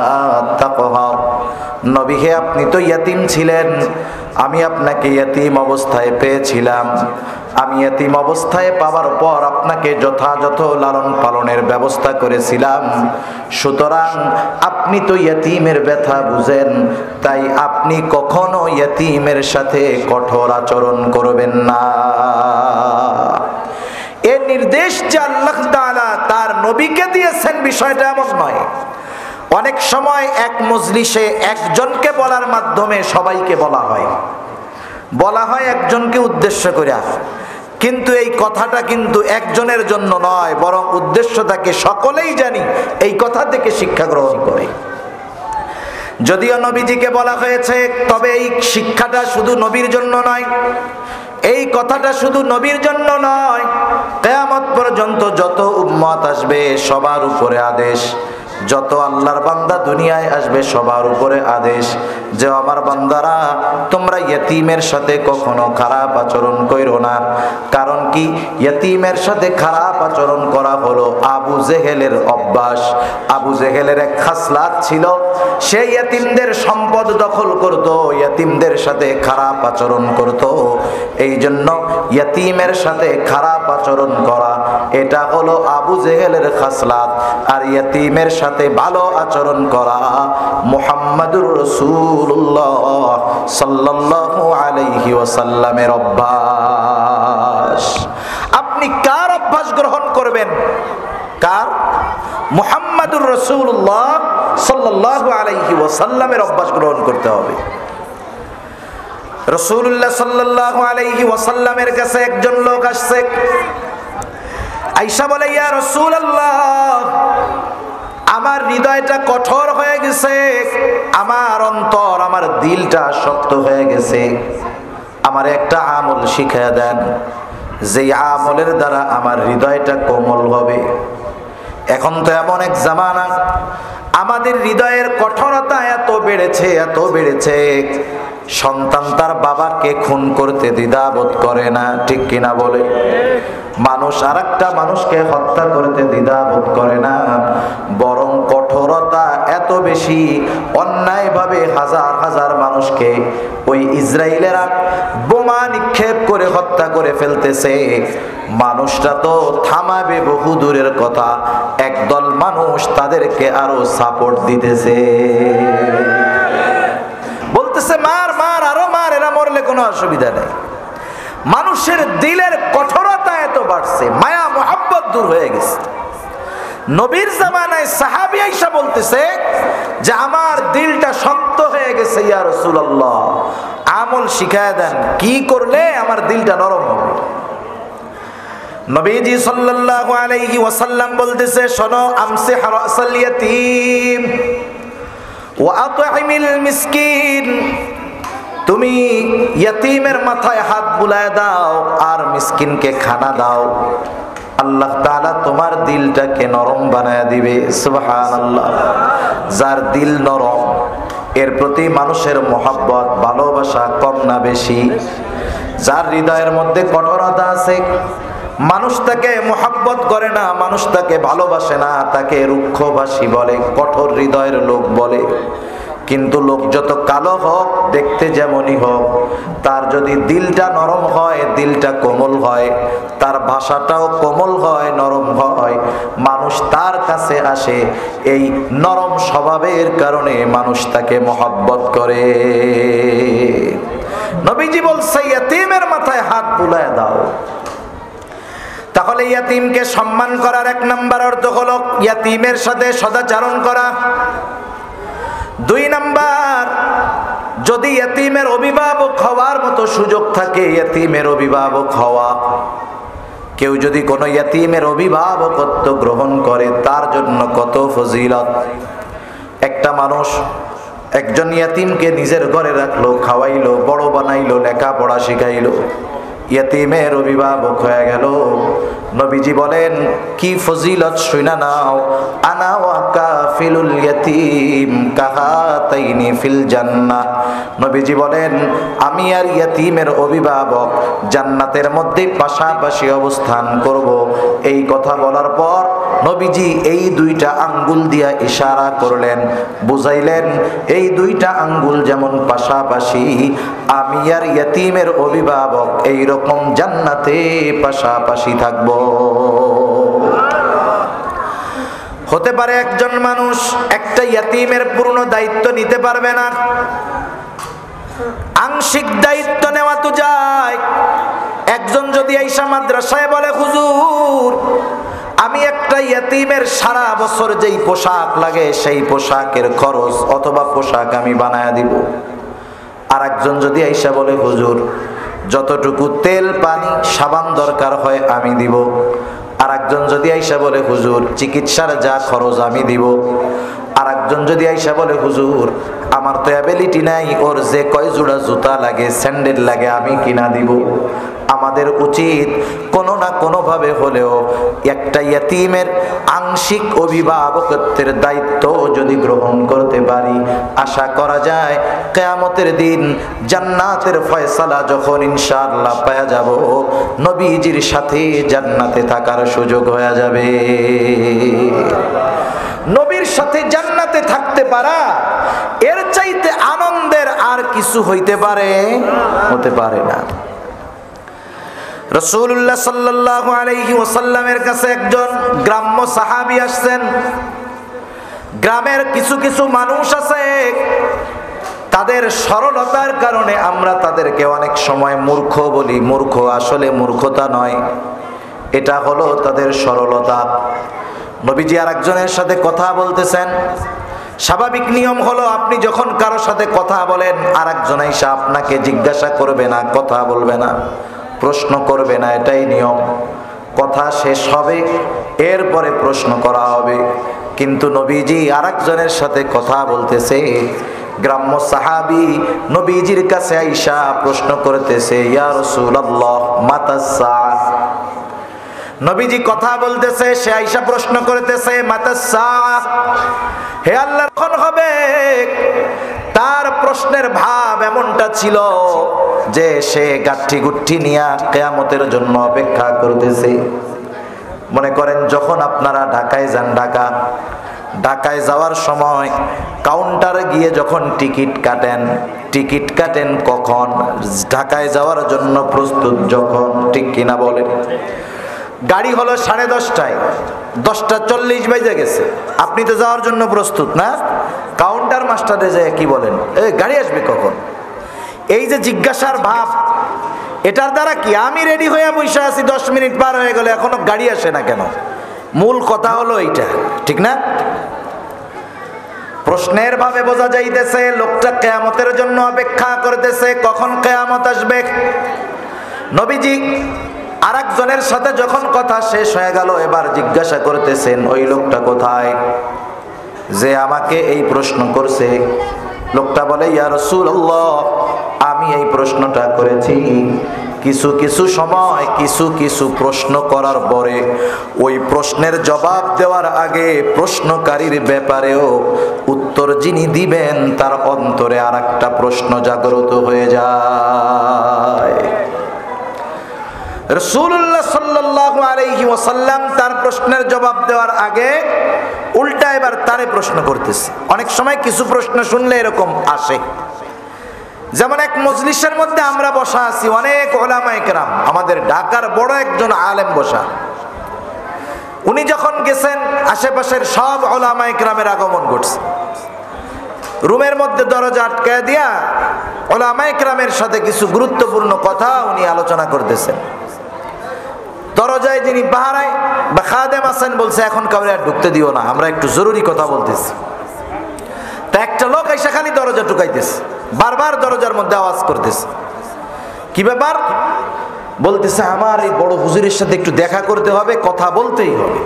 তাকহার। নবী হে, আপনি তো ইয়াতিম ছিলেন, আমি আপনাকে ইয়াতিম অবস্থায় পেয়েছিলাম। আমি ইয়াতিম অবস্থায় পাওয়ার পর আপনাকে যথাযথ লালন পালনের ব্যবস্থা করেছিলাম। সুতরাং আপনি তো ইয়াতিমের ব্যথা বুঝেন, তাই আপনি কখনো ইয়াতিমের সাথে কঠোর আচরণ করবেন না। এ নির্দেশ যে আল্লাহ তাআলা তার নবীকে দিয়েছেন বিষয়টা এমন নয়। অনেক সময় এক মজলিসে একজনকে বলার মাধ্যমে সবাইকে বলা হয়, একজনকে উদ্দেশ্য করে। কিন্তু এই কথাটা কিন্তু একজনের জন্য নয়, বরং উদ্দেশ্য থাকে সকলেই জানি, এই কথা থেকে শিক্ষা গ্রহণ করে। যদিও নবীজিকে বলা হয়েছে, তবে এই শিক্ষাটা শুধু নবীর জন্য নয়, এই কথাটা শুধু নবীর জন্য নয়, কিয়ামত পর্যন্ত যত উম্মত আসবে সবার উপরে আদেশ, যত আল্লাহর বান্দা দুনিয়ায় আসবে সবার উপরে আদেশ যে আমার বান্দারা তোমরা ইয়তীমের সাথে কখনো খারাপ আচরণ করো না। কারণ কি? ইয়তীমের সাথে খারাপ আচরণ করা হলো আবু জেহেলের অভ্যাস। আবু জেহেলের এক খাসলাত ছিল, সে ইয়তীমদের সম্পদ দখল করত, ইয়তীমদের সাথে খারাপ আচরণ করত। এই জন্য ইয়তীমের সাথে খারাপ আচরণ করা এটা হলো আবু জেহেলের খাসলাত। আর ইয়তীমের সাথে ভালো আচরণ করা মুহাম্মাদুর রাসূলুল্লাহ সাল্লাল্লাহু আলাইহি ওয়াসাল্লামের অভ্যাস। আপনি কার অভ্যাস গ্রহণ করবেন? কার? মুহাম্মাদুর রাসূলুল্লাহ সাল্লাল্লাহু আলাইহি ওয়াসাল্লামের অভ্যাস গ্রহণ করতে হবে। রাসূলুল্লাহ সাল্লাল্লাহু আলাইহি ওয়াসাল্লামের কাছে একজন লোক আসছে, আয়েশা বলে, ইয়া রাসূলুল্লাহ, আমার হৃদয়টা কঠোর হয়ে গেছে, আমার অন্তর, আমার দিলটা শক্ত হয়ে গেছে, আমার একটা আমল শিখিয়ে দেন যে আমলের দ্বারা আমার হৃদয়টা কোমল হবে। এখন তো এমন এক জামানা, আমাদের হৃদয়ের কঠোরতা এত বেড়েছে, এত বেড়েছে, সন্তান তার বাবাকে খুন করতে দ্বিধাবোধ করে না, ঠিক কিনা বলে? মানুষ আর একটা মানুষকে হত্যা করতে দ্বিধাবোধ করে না, বরং কঠোরতা এত বেশি, অন্যায়ভাবে হাজার হাজার মানুষকে ওই ইসরায়েলেরা বোমা নিক্ষেপ করে হত্যা করে ফেলতেছে। মানুষটা তো থামাবে বহু দূরের কথা, একদল মানুষ তাদেরকে আরো সাপোর্ট দিতেছে, বলতেছে মার মার আরো মার, এরা মরলে কোনো অসুবিধা নেই। মানুষের দিলের কঠোরতা এত বাড়ছে, মায়া মোহাব্বত দূর হয়ে গেছে। নবীর জামানায় সাহাবী আয়েশা বলতেছে যে আমার দিলটা শক্ত হয়ে গেছে, ইয়া রাসূলুল্লাহ আমল শিখায় দেন, কি করলে আমার দিলটা নরম হবে? নবীজি সাল্লাল্লাহু আলাইহি ওয়াসাল্লাম বলতেছে, শোনো, আমসি রাসাল ইয়াতীম ওয়া আত'ইমিল মিসকিন, তুমি ইয়তীমের মাথায় হাত বুলায় দাও আর মিসকিনকে খানা দাও, আল্লাহ তাআলা তোমার দিলটাকে নরম বানায় দিবে। সুবহানাল্লাহ। যার দিল নরম, এর প্রতি মানুষের মহব্বত, ভালোবাসা কম না বেশি। যার হৃদয়ের মধ্যে কঠোরতা আছে, মানুষ তাকে মহব্বত করে না, মানুষ তাকে ভালোবাসে না, তাকে রুক্ষভাষী বলে, কঠোর হৃদয়ের লোক বলে। কিন্তু লোক যত কালো হোক, দেখতে যেমনই হোক, তার যদি দিলটা নরম হয়, দিলটা কোমল হয়, তার ভাষাটাও কোমল হয়, নরম হয়, মানুষ তার কাছে আসে। এই নরম স্বভাবের কারণে মানুষ তাকে মহব্বত করে। নবীজি বলছে ইয়তীমের মাথায় হাত বুলায় দাও। তাহলে ইয়তীমকে সম্মান করার এক নাম্বার অর্থ হলো ইয়তীমের সাথে সদাচরণ করা। দুই নাম্বার, যদি ইয়তীমের অভিভাবক হওয়ার মতো সুযোগ থাকে, ইয়তীমের অভিভাবক হওয়া। কেউ যদি কোনো ইয়তীমের অভিভাবকত্ব গ্রহণ করে, তার জন্য কত ফজিলত। একটা মানুষ একজন ইয়তীমকে নিজের ঘরে রাখলো, খাওয়াইলো, বড় বানাইলো, লেখাপড়া শিখাইলো, ইয়তীমের অভিভাবক হয়ে গেল। নবীজি বলেন, কি ফজিলত শুনা নাও, আনা ওয়া কাফিলুল ইয়তীম কাহাতাইনি ফিল জান্নাহ। নবীজি বলেন, আমি আর ইয়তীমের অভিভাবক জান্নাতের মধ্যে পাশাপাশি অবস্থান করব। এই কথা বলার পর নবীজি এই দুইটা আঙ্গুল দিয়া ইশারা করলেন, বুঝাইলেন এই দুইটা আঙ্গুল যেমন পাশাপাশি, আমি আর ইয়তীমের অভিভাবক এই রকম জান্নাতে পাশাপাশি থাকব। হতে পারে একজন মানুষ একটা ইয়তীমের পূর্ণ দায়িত্ব নিতে পারবে না, আংশিক দায়িত্ব নেওয়া তো যায়। একজন যদি আয়েশা মাদ্রাসায় বলে, হুজুর আমি একটা ইয়তীমের সারা বছর যেই পোশাক লাগে সেই পোশাকের খরচ অথবা পোশাক আমি বানায়া দিব, আর একজন যদি আয়েশা বলে, হুজুর যতটুকু তেল পানি সাবান দরকার হয় আমি দিব। আর একজন যদি আইসা বলে হুজুর চিকিৎসার যা খরচ আমি দিব, আর একজন যদি আইসা বলে হুজুর আমার তো অ্যাবিলিটি নাই, ওর যে কয় জোড়া জুতা লাগে স্যান্ডেল লাগে আমি কিনা দিব। আমাদের উচিত কোনো না কোনোভাবে হলেও একটা ইয়েতিমের আংশিক অভিভাবকত্বের দায়িত্ব যদি গ্রহণ করতে পারি, আশা করা যায় কিয়ামতের দিন জান্নাতের ফয়সালা যখন ইনশাআল্লাহ পাওয়া যাব, নবীজির সাথে জান্নাতে থাকার সুযোগ হয়ে যাবে। নবীর সাথে জান্নাতে থাকতে পারা এর চাইতে আনন্দের আর কিছু হতে পারে না। রাসূলুল্লাহ সাল্লাল্লাহু আলাইহি ওয়াসাল্লামের কাছে একজন গ্রাম্য সাহাবী আসছেন। গ্রামের কিছু কিছু মানুষ আছে, তাদের সরলতার কারণে আমরা তাদেরকে অনেক সময় মূর্খ বলি। মূর্খ আসলে মূর্খতা নয়, এটা হলো তাদের সরলতা। নবীজি আর একজনের সাথে কথা বলতেছেন। স্বাভাবিক নিয়ম হলো আপনি যখন কারো সাথে কথা বলেন আর একজন এসে আপনাকে জিজ্ঞাসা করবে না, কথা বলবে না, প্রশ্ন করবে না, এটাই নিয়ম। কথা শেষ হবে, এরপরে প্রশ্ন করা হবে। কিন্তু নবীজি আর একজনের সাথে কথা বলতেছে। গ্রাম্য সাহাবী নবীজির কাছে আইসা প্রশ্ন করতেছে, ইয়া রাসূলুল্লাহ মাতা সাআ। নবীজি কথা বলতেছে, সে আইসা প্রশ্ন করতেছে মাতা সাআ, হে আল্লাহ কখন হবে। তার প্রশ্নের ভাব এমনটা ছিল যে সে গাঠি গুঠি নিয়ে কিয়ামতের জন্য অপেক্ষা করতেছে। মনে করেন যখন আপনারা ঢাকায় যান, ঢাকায় যাওয়ার সময় কাউন্টারে গিয়ে যখন টিকিট কাটেন কখন? ঢাকায় যাওয়ার জন্য প্রস্তুত যখন, ঠিক কিনা বলেন? গাড়ি হলো 10:30, 10:40 বেজে গেছে, আপনি তো যাওয়ার জন্য প্রস্তুত না। কাউন্টার মাস্টারে যায় কি বলেন, এ গাড়ি আসবে কখন? এই যে জিজ্ঞাসার ভাব, এটার দ্বারা কি আমি রেডি হয়ে বসে আছি, 10 মিনিট পার হয়ে গেল, এখনো গাড়ি আসে না কেন? মূল কথা হলো এইটা, ঠিক না? প্রশ্নের ভাবে বোঝা যাইতেছে লোকটা কিয়ামতের জন্য অপেক্ষা করতেছে, কখন কিয়ামত আসবে। নবীজি আরেকজনের সাথে যখন কথা শেষ হয়ে গেল, এবার জিজ্ঞাসা করতেছেন ওই লোকটা কোথায় যে আমাকে এই প্রশ্ন করছে। লোকটা বলে, ইয়া রাসূলুল্লাহ আমি এই প্রশ্নটা করেছি। কিছু কিছু সময় কিছু কিছু প্রশ্ন করার পরে ওই প্রশ্নের জবাব দেওয়ার আগে প্রশ্নকারীর ব্যাপারেও উত্তর যিনি দিবেন তার অন্তরে আরেকটা প্রশ্ন জাগ্রত হয়ে যায়। রাসূলুল্লাহ সাল্লাল্লাহু আলাইহি ওয়াসাল্লাম তার প্রশ্নের জবাব দেওয়ার আগে উল্টা এবার তারে প্রশ্ন করতেছে। অনেক সময় কিছু প্রশ্ন শুনলে এরকম আসে। যেমন এক মজলিসের মধ্যে আমরা বসা আছি, অনেক ওলামায়ে কেরাম, আমাদের ঢাকার বড় একজন আলেম বসা। উনি যখন গেছেন আশেপাশের সব ওলামায়ে কেরামের আগমন ঘটছে। রুমের মধ্যে দরজা আটকায় দিয়া ওলামায়ে কেরামের সাথে কিছু গুরুত্বপূর্ণ কথা উনি আলোচনা করতেছেন। দরজায় যিনি পাহারায় বা খাদেম আছেন বলছে, এখন কাউরে আর ঢুকতে দিও না, আমরা একটু জরুরি কথা বলতেছি। তা একটা লোক এসে খালি দরজা ঢুকাইতেছে, বারবার দরজার মধ্যে আওয়াজ করতেছে। কি ব্যাপার? বলতেছে আমার এই বড় হুজুরের সাথে একটু দেখা করতে হবে, কথা বলতেই হবে।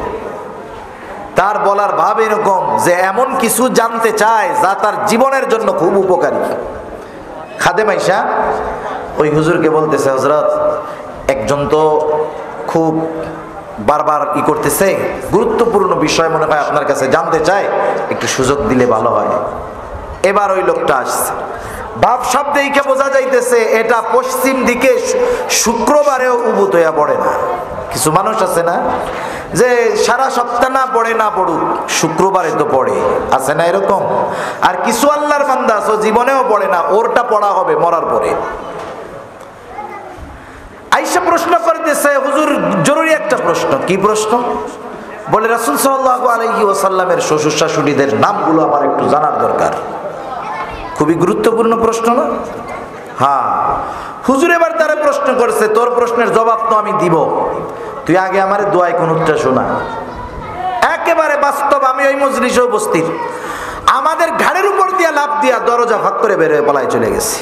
তার বলার ভাব এরকম যে এমন কিছু জানতে চায় যা তার জীবনের জন্য খুব উপকারী। খাদেম আয়েশা ওই হুজুরকে বলতেছে, হযরত একজন তো খুব বারবার ই করতেছে, গুরুত্বপূর্ণ বিষয় মনে হয় আপনার কাছে জানতে চায়, একটু সুযোগ দিলে ভালো হয়। এবার ওই লোকটা আসছে, ভাব সব দেখে বোঝা যাইতেছে এটা পশ্চিম দিকে শুক্রবারেও উবুত হইয়া পড়ে না। কিছু মানুষ আছে না যে সারা সপ্তাহ না পড়ে, না পড়ুক শুক্রবারে তো পড়ে, আছে না এরকম? আর কিছু আল্লাহর বান্দা আছে জীবনেও পড়ে না, ওরটা পড়া হবে মরার পরে। আয়েশা প্রশ্ন করতেছে, হুজুর জরুরি একটা প্রশ্ন। কি প্রশ্ন? বলে রাসূল সাল্লাল্লাহু আলাইহি ওয়াসাল্লামের শ্বশুর শাশুড়িদের নামগুলো আমার একটু জানার দরকার। খুবই গুরুত্বপূর্ণ প্রশ্ন না? হ্যাঁ হুজুর। এবার তারা প্রশ্ন করছে, তোর প্রশ্নের জবাব তো আমি দিব, তুই আগে আমার দোয়ায় কুনুতটা শোনা। একেবারে বাস্তব, আমি ওই মজলিসে উপস্থিত। আমাদের ঘাড়ের উপর দিয়া লাফ দিয়া দরজা ফাঁক করে বের হয়ে পালায় চলে গেছি।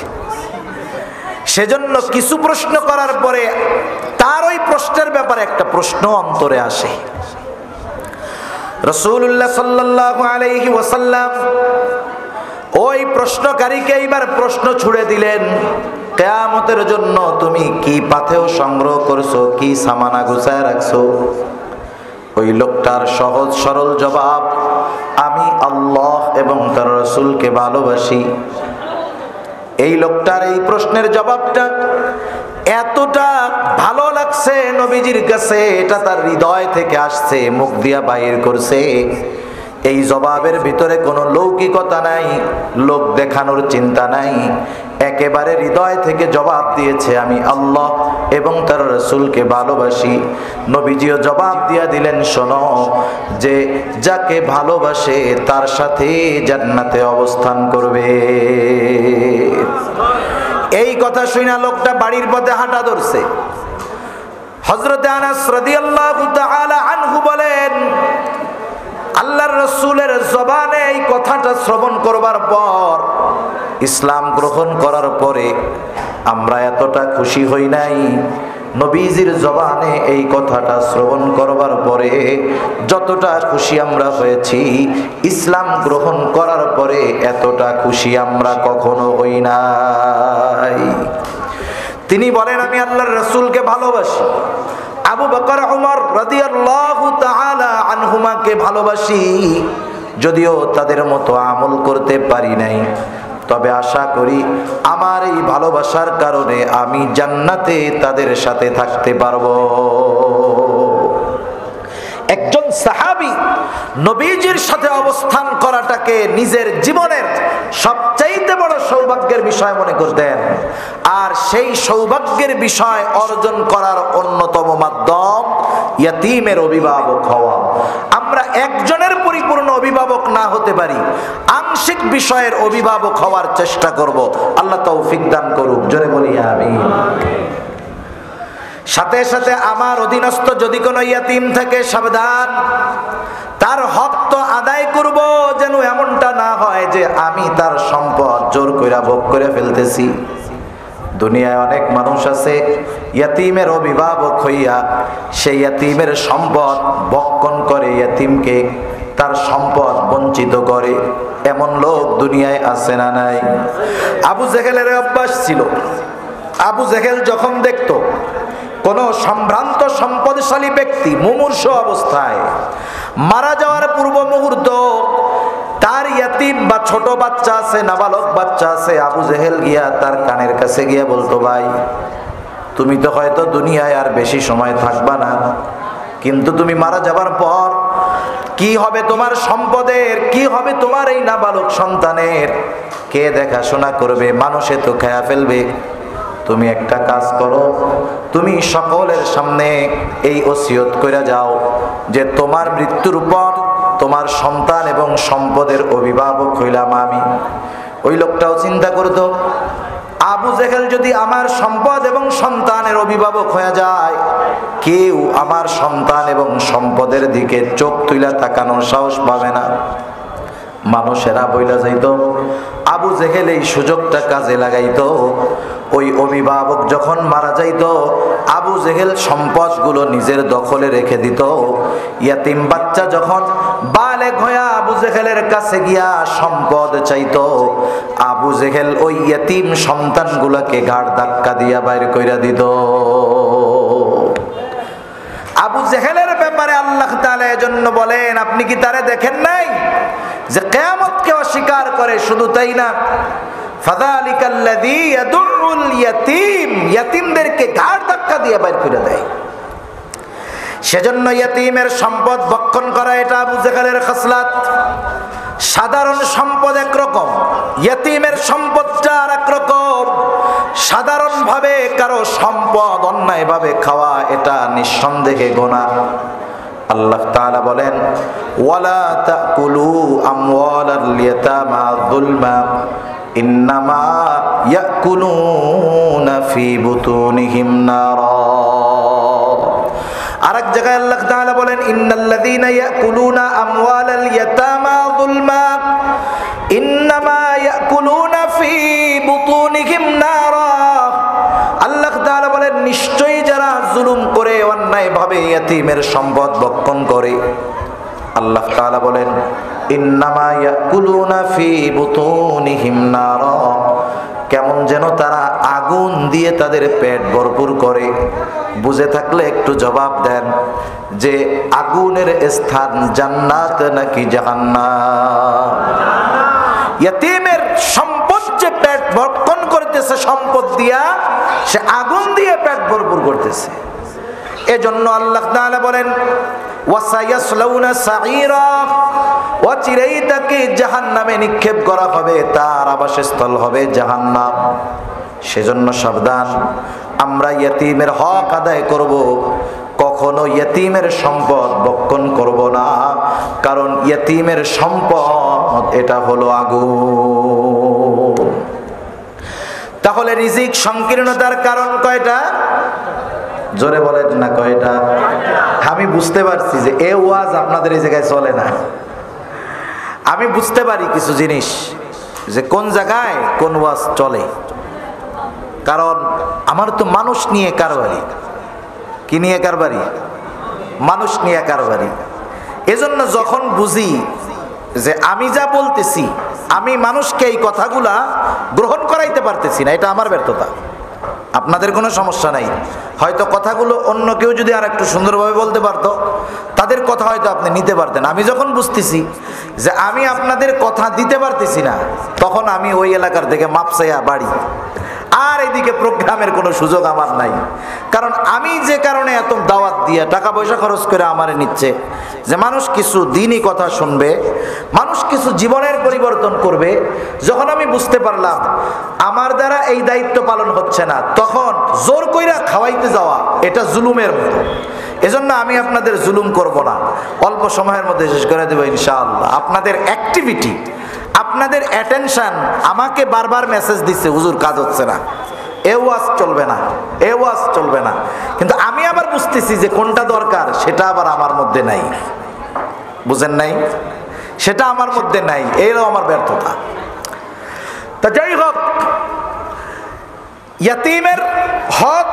সেজন্য কিছু প্রশ্ন করার পরে তার ওই প্রশ্নের ব্যাপারে একটা প্রশ্ন অন্তরে আসে। রাসূলুল্লাহ সাল্লাল্লাহু আলাইহি ওয়াসাল্লাম ওই প্রশ্নকারীকে এবার প্রশ্ন ছুড়ে দিলেন, কিয়ামতের জন্য তুমি কি পাথেও সংগ্রহ করছো, কি সামানা গুছায় রাখছো? ওই লোকটার সহজ সরল জবাব, আমি আল্লাহ এবং তার রাসূলকে ভালোবাসি। এই লোকটার এই প্রশ্নের জবাবটা এতটা ভালো লাগছে নবীজির কাছে, এটা তার হৃদয় থেকে আসছে, মুখ দিয়া বাইর করছে। এই জবাবের ভিতরে কোনো লৌকিকতা নাই, লোক দেখানোর চিন্তা নাই, একেবারে হৃদয় থেকে জবাব দিয়েছে, আমি আল্লাহ এবং তার রাসূলকে ভালোবাসি। নবীজিও জবাব দিয়া দিলেন, শোনো, যে যাকে ভালোবাসে তার সাথে জান্নাতে অবস্থান করবে। এই কথা শুনে লোকটা বাড়ির পথে হাঁটা ধরছে। হযরত আনাস রাদিয়াল্লাহু তাআলা আনহু বলেন, আল্লাহর রাসূলের জবানে এই কথাটা শ্রবণ করবার পর, ইসলাম গ্রহণ করার পরে আমরা এতটা খুশি হই নাই, নবীজির জবানে এই কথাটা শ্রবণ করবার পরে যতটা খুশি আমরা হয়েছি, ইসলাম গ্রহণ করার পরে এতটা খুশি আমরা কখনো হই নাই। তিনি বলেন, আমি আল্লাহর রাসূলকে ভালোবাসি, আবু বকর ওমর রাদিয়াল্লাহু তাআলা আনহুমাকে ভালোবাসি, যদিও তাদের মতো আমল করতে পারি নাই, তবে আশা করি আমার এই ভালোবাসার কারণে আমি জান্নাতে তাদের সাথে থাকতে পারবো। একজন সাহাবী নবীজির সাথে অবস্থান করাটাকে নিজের জীবনের সবচাইতে বড় সৌভাগ্যের বিষয় মনে করতেন, আর সেই সৌভাগ্যের বিষয় অর্জন করার অন্যতম মাধ্যম ইয়াতীমের অভিভাবক হওয়া। আমরা একজনের পরিপূর্ণ অভিভাবক না হতে পারি, আংশিক বিষয়ের অভিভাবক হওয়ার চেষ্টা করব। আল্লাহ তৌফিক দান করুক, জোরে বলি আমিন। সাথে সাথে আমার অধীনস্থ যদি কোনো ইয়াতীম থাকে, সাবধান, তার হক তো আদায় করব, যেন এমনটা না হয় যে আমি তার সম্পদ জোর কইরা ভোগ করে ফেলতেছি। দুনিয়ায় অনেক মানুষ আছে ইয়াতীমের অভিভাবক হইয়া সেই ইয়াতীমের সম্পদ ভক্ষণ করে, ইয়াতীমকে তার সম্পদ বঞ্চিত করে, এমন লোক দুনিয়ায় আছে না নাই? আবু জেহেলের অভ্যাস ছিল, আবু জেহেল যখন দেখত কোনো সম্ভ্রান্ত সম্পদশালী ব্যক্তি মুমূর্ষু অবস্থায় মারা যাওয়ার পূর্ব মুহূর্ত তার ইয়াতীম বা ছোট বাচ্চা আছে, নাবালক বাচ্চা আছে, আবু জেহেল গিয়া তার কানের কাছে গিয়া বলতো, ভাই তুমি তো হয়তো দুনিয়ায় আর বেশি সময় থাকবা না, কিন্তু তুমি মারা যাবার পর কি হবে তোমার সম্পদের, কি হবে তোমার এই নাবালক সন্তানের, কে দেখাশোনা করবে, মানুষে তো খেয়া ফেলবে। তুমি একটা কাজ করো, তুমি সকলের সামনে এই ওসিয়ত কইরা যাও যে তোমার মৃত্যুর পর তোমার সন্তান এবং সম্পদের অভিভাবক হইলাম আমি। ওই লোকটাও চিন্তা করতো, আবু জেহেল যদি আমার সম্পদ এবং সন্তানের অভিভাবক হয়ে যায়, কেউ আমার সন্তান এবং সম্পদের দিকে চোখ তুলে তাকানোর সাহস পাবে না। মানুষেরা বইলা যাইত, আবু জেহেল এই সুযোগটা কাজে লাগাইত। ওই অভিভাবক যখন মারা যাইত, আবু জেহেল সম্পদগুলো নিজের দখলে রেখে দিত। ইয়াতীম বাচ্চা যখন বালেগ হইয়া আবু জেহেলের কাছে গিয়া সম্পদ চাইত, আবু জেহেল ওই ইয়াতীম সন্তানগুলোকে ঘাড় ধাক্কা দিয়া বাইরে কইরা দিত। আবু জেহেলের ব্যাপারে আল্লাহ তাআলা এজন্য বলেন, আপনি কি তারে দেখেন নাই যে কিয়ামতকে অস্বীকার করে? শুধু তাই না, ফাযালিকাল্লাযী ইয়াদুল ইয়াতীম, ইয়াতীমদেরকে ঘাড় ধাক্কা দিয়ে বাইর করে দেয়। সেজন্য ইয়াতীমের সম্পদ ভক্ষণ করা এটা আবু জেহেলের খাসলাত। সাধারণ সম্পদ একরকম, ইয়াতীমের সম্পদটা আরেকরকম। সাধারণভাবে কারো সম্পদ অন্যায়ভাবে খাওয়া এটা নিঃসন্দেহে গুনাহ। আল্লাহ তাআলা বলেন, ওয়ালা তাকুলু আমওয়ালাল ইয়াতামা যুলমা ইন্নামা ইয়াকুলুনা ফি বুতুনিহিম নারা। আরেক জায়গায় আল্লাহ তাআলা বলেন, ইন্নাল্লাযীনা ইয়াকুলুনা আমওয়ালাল ইয়াতামা যুলমা ইন্নামা ইয়াকুলুনা ফি বুতুনিহিম নারা। জুলুম করে, অন্যায়ভাবে ইয়াতীমের সম্পদ ভক্ষণ করে। আল্লাহ তাআলা বলেন, ইন্নামা ইয়াকুলুনা ফি বুতুনিহিম নারা, কেমন যেন তারা আগুন দিয়ে তাদের পেট ভরপুর করে। বুঝে থাকলে একটু জবাব দেন যে আগুনের স্থান জান্নাত নাকি জাহান্নাম? ইয়াতীমের সম্পদ যে পেট ভরপুর করতেছে সম্পদ দিয়া, সে আগুন দিয়ে পেট ভরপুর করতেছে। এজন্য আল্লাহ তাআলা বলেন, ওয়াসায়াসলাউনা সাঈরা, অচিরেই তাকে জাহান্নামে নিক্ষেপ করা হবে, তার আবাসস্থল হবে জাহান্নাম। সেজন্য সাবধান, আমরা ইয়ীমের হক আদায় করব, কখনো ইয়ীমের সম্পদ বক্ষণ করব না, কারণ ইয়ীমের সম্পদ এটা হলো আগুন। তাহলে রিজিক সংকীর্ণতার কারণ কয়টা? জোরে বলেন না কয়টা? আমি বুঝতে পারছি যে এ ওয়াজ আপনাদের এই জায়গায় চলে না। আমি বুঝতে পারি কিছু জিনিস যে কোন জায়গায় কোন ওয়াজ চলে, কারণ আমার তো মানুষ নিয়ে কারবারি। কি নিয়ে কারবারি? মানুষ নিয়ে কারবারি। এজন্য যখন বুঝি যে আমি যা বলতেছি আমি মানুষকে এই কথাগুলা গ্রহণ করাইতে পারতেছি না, এটা আমার ব্যর্থতা, আপনাদের কোনো সমস্যা নাই। হয়তো কথাগুলো অন্য কেউ যদি আর একটু সুন্দরভাবে বলতে পারতো, তাদের কথা হয়তো আপনি নিতে পারতেন। আমি যখন বুঝতেছি যে আমি আপনাদের কথা দিতে পারতেছি না, তখন আমি ওই এলাকার থেকে মাপ চাইয়া বাড়ি। আর এদিকে প্রোগ্রামের কোনো সুযোগ আমার নাই, কারণ আমি যে কারণে এত দাওয়াত দিয়ে টাকা পয়সা খরচ করে আমারে নিচ্ছে, যে মানুষ কিছু দিনই কথা শুনবে, মানুষ কিছু জীবনের পরিবর্তন করবে। যখন আমি বুঝতে পারলাম আমার দ্বারা এই দায়িত্ব পালন হচ্ছে না, তখন জোর কইরা খাওয়াইতে যাওয়া এটা জুলুমের মতো। এজন্য আমি আপনাদের জুলুম করব না, অল্প সময়ের মধ্যে শেষ করে দেবো ইনশাআল্লাহ। আপনাদের অ্যাক্টিভিটি, আপনাদের অ্যাটেনশন আমাকে বারবার মেসেজ দিচ্ছে, হুজুর কাজ হচ্ছে না, এ ওয়াজ চলবে না, এ ওয়াজ চলবে না। কিন্তু আমি আবার বুঝতেছি যে কোনটা দরকার, সেটা আবার আমার মধ্যে নাই। বুঝেন নাই? সেটা আমার মধ্যে নাই, এরও আমার ব্যর্থতা। তা যাই হোক, ইয়ীমের হক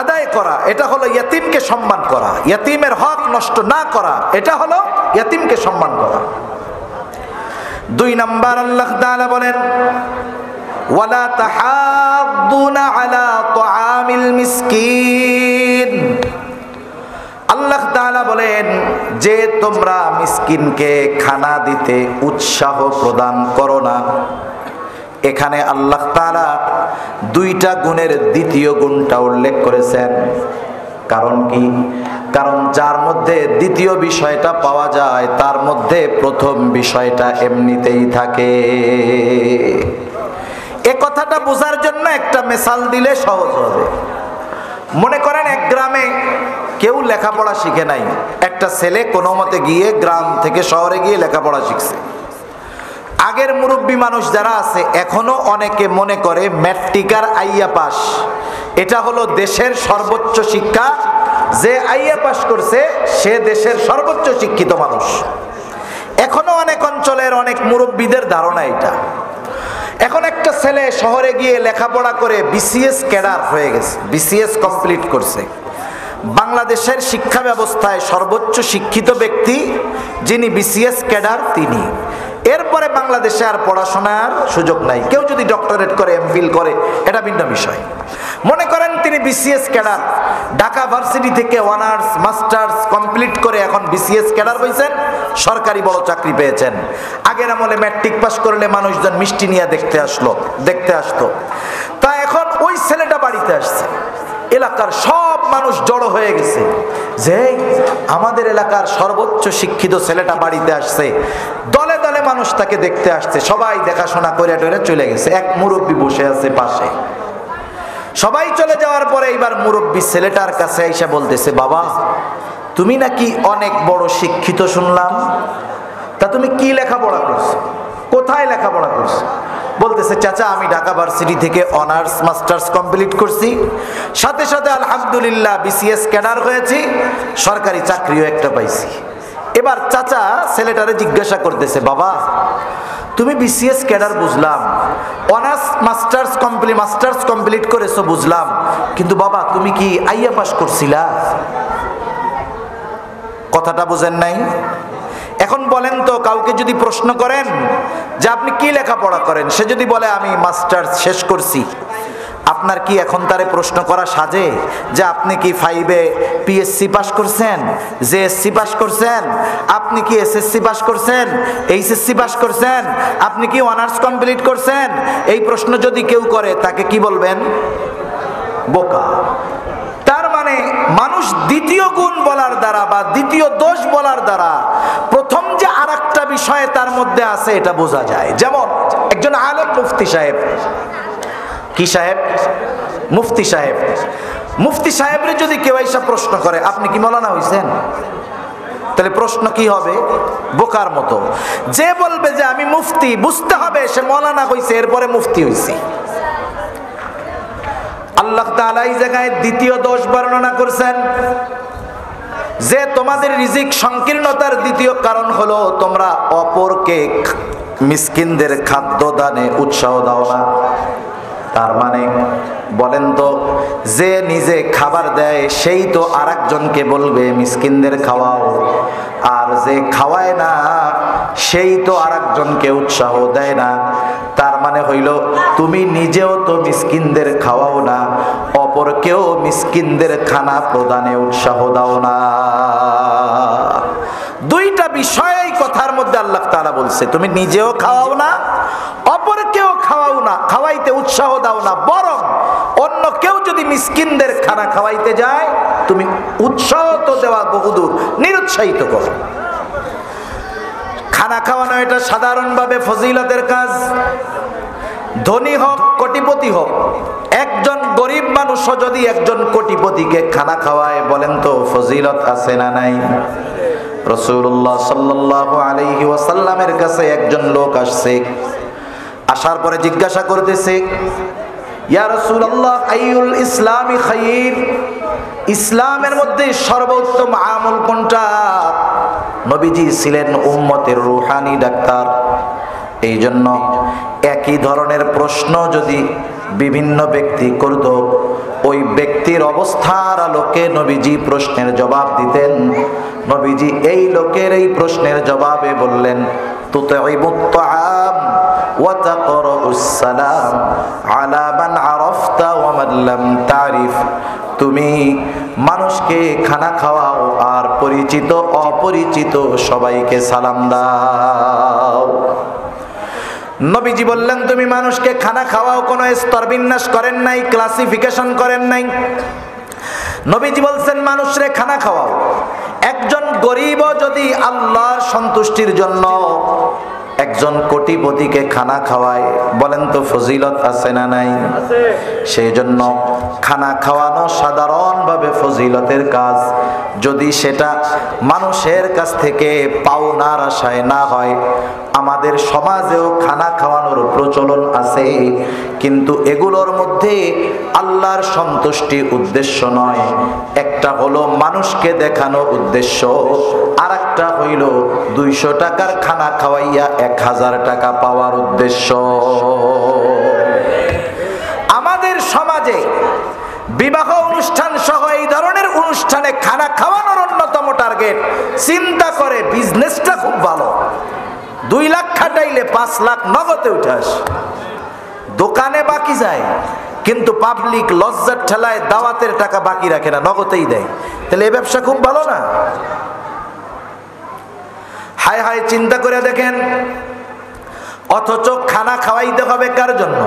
আদায় করা এটা হলো ইয়ীমকে সম্মান করা, ইয়ীমের হক নষ্ট না করা এটা হলো ইয়ীমকে সম্মান করা। দুই নম্বর আল্লাহ তাআলা বলেন, ওয়ালা তাহাদুনা আলা তুআমিল মিসকিন, আল্লাহ তাআলা বলেন যে তোমরা মিসকিনকে খানা দিতে উৎসাহ প্রদান করো না। এখানে আল্লাহ তাআলা দুইটা গুণের দ্বিতীয় গুণটা উল্লেখ করেছেন। কারণ কি? কারণ যার মধ্যে দ্বিতীয় বিষয়টা পাওয়া যায়, তার মধ্যে প্রথম বিষয়টা এমনিতেই থাকে। এ কথাটা বোঝার জন্য একটা মিসাল দিলে সহজ হবে। মনে করেন এক গ্রামে কেউ লেখাপড়া শিখে নাই, একটা ছেলে কোনো মতে গিয়ে গ্রাম থেকে শহরে গিয়ে লেখাপড়া শিখছে। আগের মুরব্বী মানুষ যারা আছে, এখনো অনেকে মনে করে ম্যাট্রিকার আইয়া পাস এটা হলো দেশের সর্বোচ্চ শিক্ষা, যে আইয়া পাস করছে সে দেশের সর্বোচ্চ শিক্ষিত মানুষ। এখনো অনেক অঞ্চলের অনেক মুরব্বীদের ধারণা এটা। এখন একটা ছেলে শহরে গিয়ে লেখাপড়া করে বিসিএস ক্যাডার হয়ে গেছে, বিসিএস কমপ্লিট করছে। বাংলাদেশের শিক্ষা ব্যবস্থায় সর্বোচ্চ শিক্ষিত ব্যক্তি যিনি বিসিএস ক্যাডার তিনি। এরপরে বাংলাদেশে আর পড়াশোনার সুযোগ নাই। কেউ যদি ডক্টরেট করে, এমফিল করে, এটা ভিন্ন বিষয়। মনে করেন তিনি বিসিএস ক্যাডার, ঢাকা ভার্সিটি থেকে অনার্স মাস্টার্স কমপ্লিট করে এখন বিসিএস ক্যাডার হয়েছেন, সরকারি বড় চাকরি পেয়েছেন। আগের আমলে ম্যাট্রিক পাস করলে মানুষজন মিষ্টি নিয়ে দেখতে আসতো। তা এখন ওই ছেলেটা বাড়িতে আসছে, এলাকার সব মানুষ জড়ো হয়ে গেছে যে আমাদের এলাকার সর্বোচ্চ শিক্ষিত ছেলেটা বাড়িতে আসছে। দলে দলে মানুষ তাকে দেখতে আসছে, সবাই দেখাশোনা করে টরে চলে গেছে। এক মুরব্বী বসে আছে পাশে। সবাই চলে যাওয়ার পরে এইবার মুরব্বী ছেলেটার কাছে এসে বলতেছে, বাবা তুমি নাকি অনেক বড় শিক্ষিত শুনলাম, তা তুমি কি লেখাপড়া করছো, কোথায় লেখাপড়া করছো? বলতেছে, চাচা আমি ঢাকা ভার্সিটি থেকে অনার্স মাস্টার্স কমপ্লিট করছি, সাথে সাথে আলহামদুলিল্লাহ বিসিএস ক্যাডার হয়েছি, সরকারি চাকরিও একটা পাইছি। এবার চাচা ছেলেটারে জিজ্ঞাসা করতেছে, বাবা তুমি বিসিএস ক্যাডার বুঝলাম, অনার্স মাস্টার্স কমপ্লিট করেছো বুঝলাম, কিন্তু বাবা তুমি কি আইএ পাস করছিলা? কথাটা বুঝেন নাই? এখন বলেন তো, কাউকে যদি প্রশ্ন করেন যে আপনি কি লেখাপড়া করেন, সে যদি বলে আমি মাস্টার্স শেষ করছি, আপনার কি এখন তারে প্রশ্ন করা সাজে যে আপনি কি 5 পিএসসি পাস করছেন, জেএসসি পাস করছেন, আপনি কি এসএসসি পাস করছেন, এইচএসসি পাস করছেন, আপনি কি অনার্স কমপ্লিট করছেন? এই প্রশ্ন যদি কেউ করে তাকে কি বলবেন? বোকা। তার মানে মানুষ দ্বিতীয় গুণ বলার দ্বারা বা দ্বিতীয় দোষ বলার দ্বারা প্রথম যে আরেকটা বিষয় তার মধ্যে আছে এটা বোঝা যায়। যেমন একজন আলেম মুফতি সাহেব, কি সাহেব? মুফতি সাহেব। মুফতি সাহেবরে যদি কেউ এসব প্রশ্ন করে আপনি কি মৌলানা হইছেন, তাহলে প্রশ্ন কি হবে? বোকার মতো। যে বলবে যে আমি মুফতি, বুঝতে হবে সে মৌলানা হইছে, এরপরে মুফতি হইছে। আল্লাহ তাআলা এই জায়গায় দ্বিতীয় দোষ বর্ণনা করেছেন যে তোমাদের রিজিক সংকীর্ণতার দ্বিতীয় কারণ হলো তোমরা অপরকে মিসকিনদের খাদ্য দানে উৎসাহ দাও না। তার মানে বলেন তো, যে নিজে খাবার দেয় সেই তো আর একজনকে বলবে মিসকিনদের খাওয়াও, আর যে খাওয়ায় না সেই তো আর একজনকে উৎসাহ দেয় না। তার মানে হইল তুমি নিজেও তো মিসকিনদের খাওয়াও না, অপরকেও মিসকিনদের খানা প্রদানে উৎসাহ দাও না। দুইটা বিষয় এই কথার মধ্যে আল্লাহ তাআলা বলছে, তুমি নিজেও খাওয়াও না, অপরকেও খাওয়াও না, খাওয়াইতে উৎসাহ দাও না, বরং অন্য কেউ যদি মিসকিনদের খানা খাওয়াইতে যায় তুমি উৎসাহ তো দেওয়া বহুদূর, নিরুৎসাহিত করো। খানা খাওয়ানো এটা সাধারণভাবে ফজিলতের কাজ। ধনী হোক কোটিপতি হোক, একজন গরিব মানুষও যদি একজন কোটিপতিকে খানা খাওয়ায় বলেন তো ফজিলত আছে না নাই? রাসূলুল্লাহ সাল্লাল্লাহু আলাইহি ওয়াসাল্লামের কাছে একজন লোক আসছে, আসার পরে জিজ্ঞাসা করতেছে, ইয়া রাসূলুল্লাহ আইউল ইসলামি খায়র, ইসলামের মধ্যে সর্বোত্তম আমল কোনটা? নবীজি ছিলেন উম্মতের রুহানি ডাক্তার, এই জন্য একই ধরনের প্রশ্ন যদি বিভিন্ন ব্যক্তি করত ওই ব্যক্তির অবস্থার আলোকে নবীজি প্রশ্নের জবাব দিতেন। নবীজি এই লোকের এই প্রশ্নের জবাবে বললেন, তুতাইবুত তাআম ওয়া তাকরাউস সালাম আলা মান আরাফতা ওয়া মান লাম তারিফ, তুমি মানুষকে খানা খাওয়াও আর পরিচিত অপরিচিত সবাইকে সালাম দাও। নবীজি বললেন তুমি মানুষকে খানা খাওয়াও, কোনো স্তর বিন্যাস করেন নাই, ক্লাসিফিকেশন করেন নাই। নবীজি বলছেন মানুষরে খানা খাওয়াও। একজন গরিব যদি আল্লাহর সন্তুষ্টির জন্য একজন কোটিপতিকে খানা খাওয়ায় বলেন তো ফজিলত আছে না নাই? সেই জন্য খানা খাওয়ানো সাধারণভাবে ফজিলতের কাজ, যদি সেটা মানুষের কাছ থেকে পাওনার আশায় না হয়। আমাদের সমাজেও খানা খাওয়ানোর প্রচলন আছে, কিন্তু এগুলোর মধ্যে আল্লাহর সন্তুষ্টি উদ্দেশ্য নয়। একটা হলো মানুষকে দেখানো উদ্দেশ্য, আর একটা হইল 200 টাকার খানা খাওয়াইয়া 1000 টাকা পাওয়ার উদ্দেশ্য। আমাদের সমাজে বিবাহ অনুষ্ঠান সহ এই ধরনের অনুষ্ঠানে খানা খাওয়ানোর অন্যতম টার্গেট, চিন্তা করে বিজনেসটা খুব ভালো, 2 লাখ খাটাইলে 5 লাখ নগদে উঠাস, দোকানে বাকি যায়, কিন্তু পাবলিক লজ্জার ঠেলায় দাওয়াতের টাকা বাকি রাখে না, নগদেই দেয়, তাহলে এই ব্যবসা খুব ভালো না? হায় হায়, চিন্তা করে দেখেন। অথচ খানা খাওয়াইতে হবে কার জন্য?